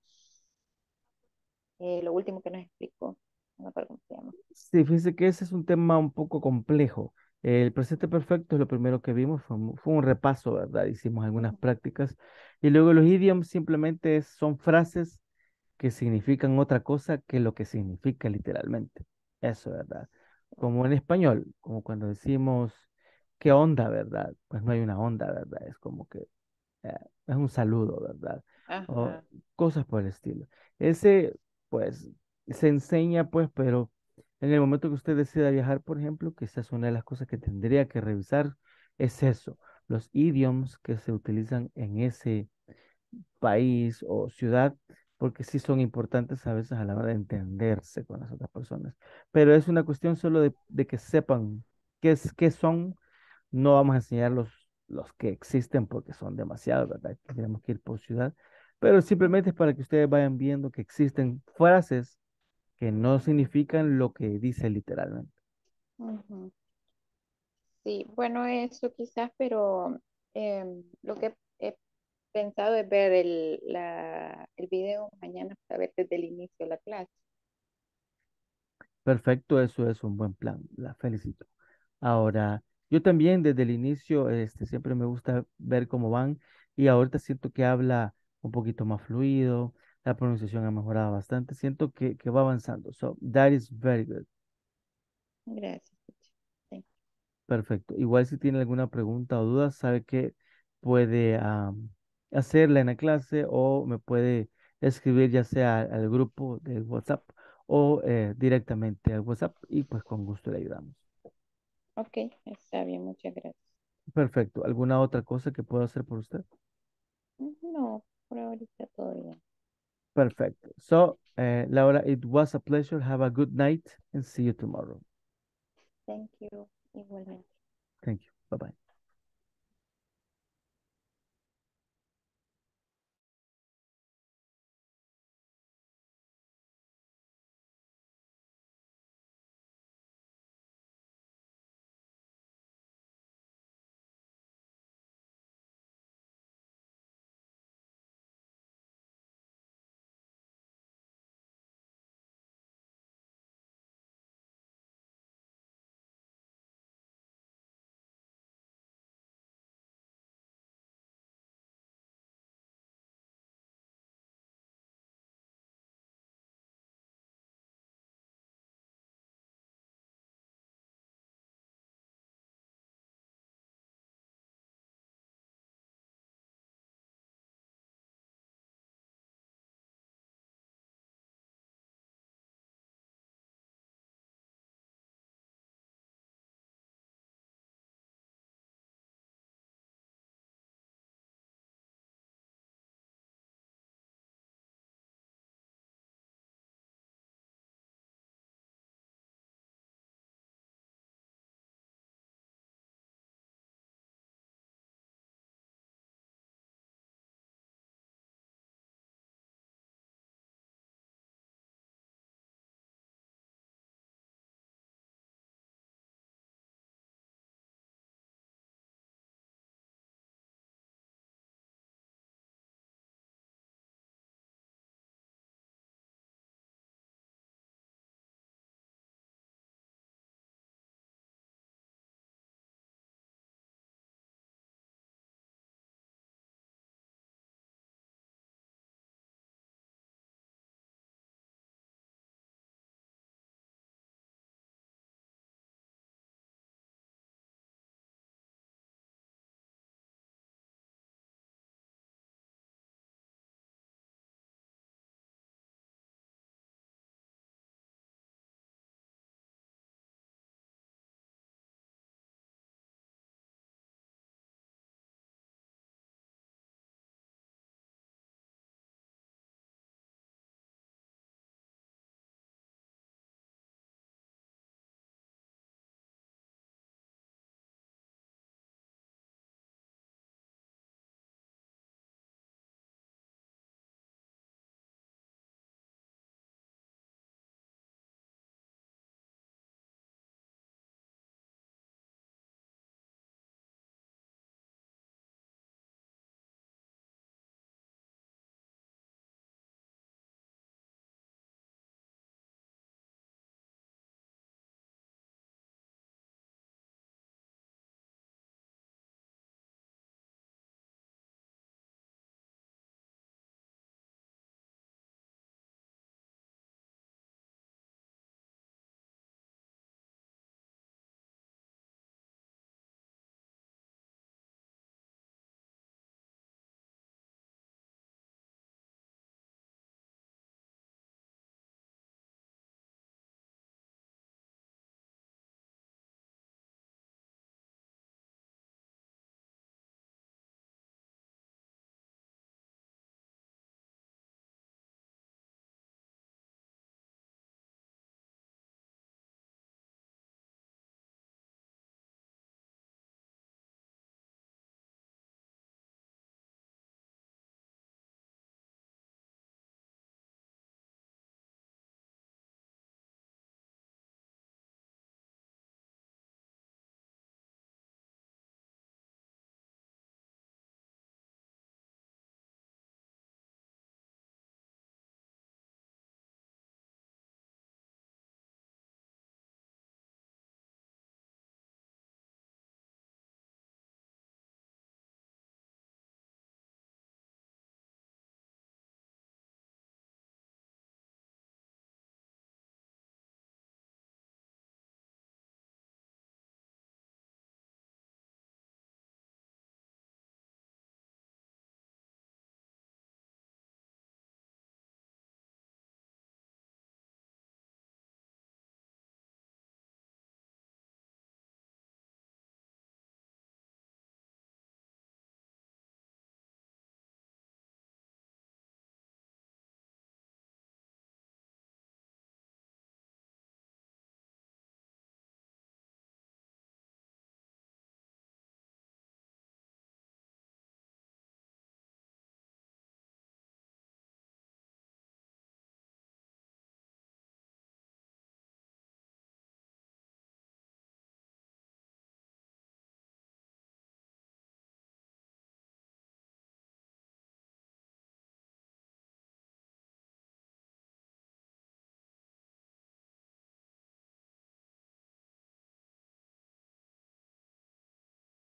eh, lo último que nos explicó. No me acuerdo cómo se llama. Sí, fíjese que ese es un tema un poco complejo. El presente perfecto es lo primero que vimos, fue, un- fue un repaso, ¿verdad? Hicimos algunas Ujú. prácticas. Y luego los idioms simplemente es- son frases que significan otra cosa que lo que significa literalmente. Eso, ¿verdad? Como en español, como cuando decimos, ¿qué onda, verdad? Pues no hay una onda, ¿verdad? Es como que eh, es un saludo, ¿verdad? O Ajá. cosas por el estilo. Ese, pues, se enseña, pues, pero en el momento que usted decida viajar, por ejemplo, quizás una de las cosas que tendría que revisar es eso, los idioms que se utilizan en ese país o ciudad, porque sí son importantes a veces a la hora de entenderse con las otras personas. Pero es una cuestión solo de, de que sepan qué es, qué son. No vamos a enseñar los, los que existen porque son demasiados, ¿verdad? Tendríamos que ir por ciudad, pero simplemente es para que ustedes vayan viendo que existen frases que no significan lo que dice literalmente. Ujú. Sí, bueno, eso quizás, pero em, lo que he pensado es ver el, la, el video mañana para ver desde el inicio la clase. Perfecto, eso es un buen plan, la felicito. Ahora, yo también desde el inicio, este, siempre me gusta ver cómo van y ahorita siento que habla un poquito más fluido, la pronunciación ha mejorado bastante, siento que, que va avanzando. So, that is very good. Gracias, teacher. Thank Perfecto. Igual si tiene alguna pregunta o duda, sabe que puede am, hacerla en la clase o me puede escribir ya sea al grupo de WhatsApp o eh, directamente al WhatsApp y pues con gusto le ayudamos. you. Ok, está bien, muchas gracias. Perfecto. ¿Alguna otra cosa que puedo hacer por usted? No, por ahorita todo bien. Perfecto. So, eh, Laura, it was a pleasure. Have a good night and see you tomorrow. Thank you, igualmente. Thank you. Bye bye.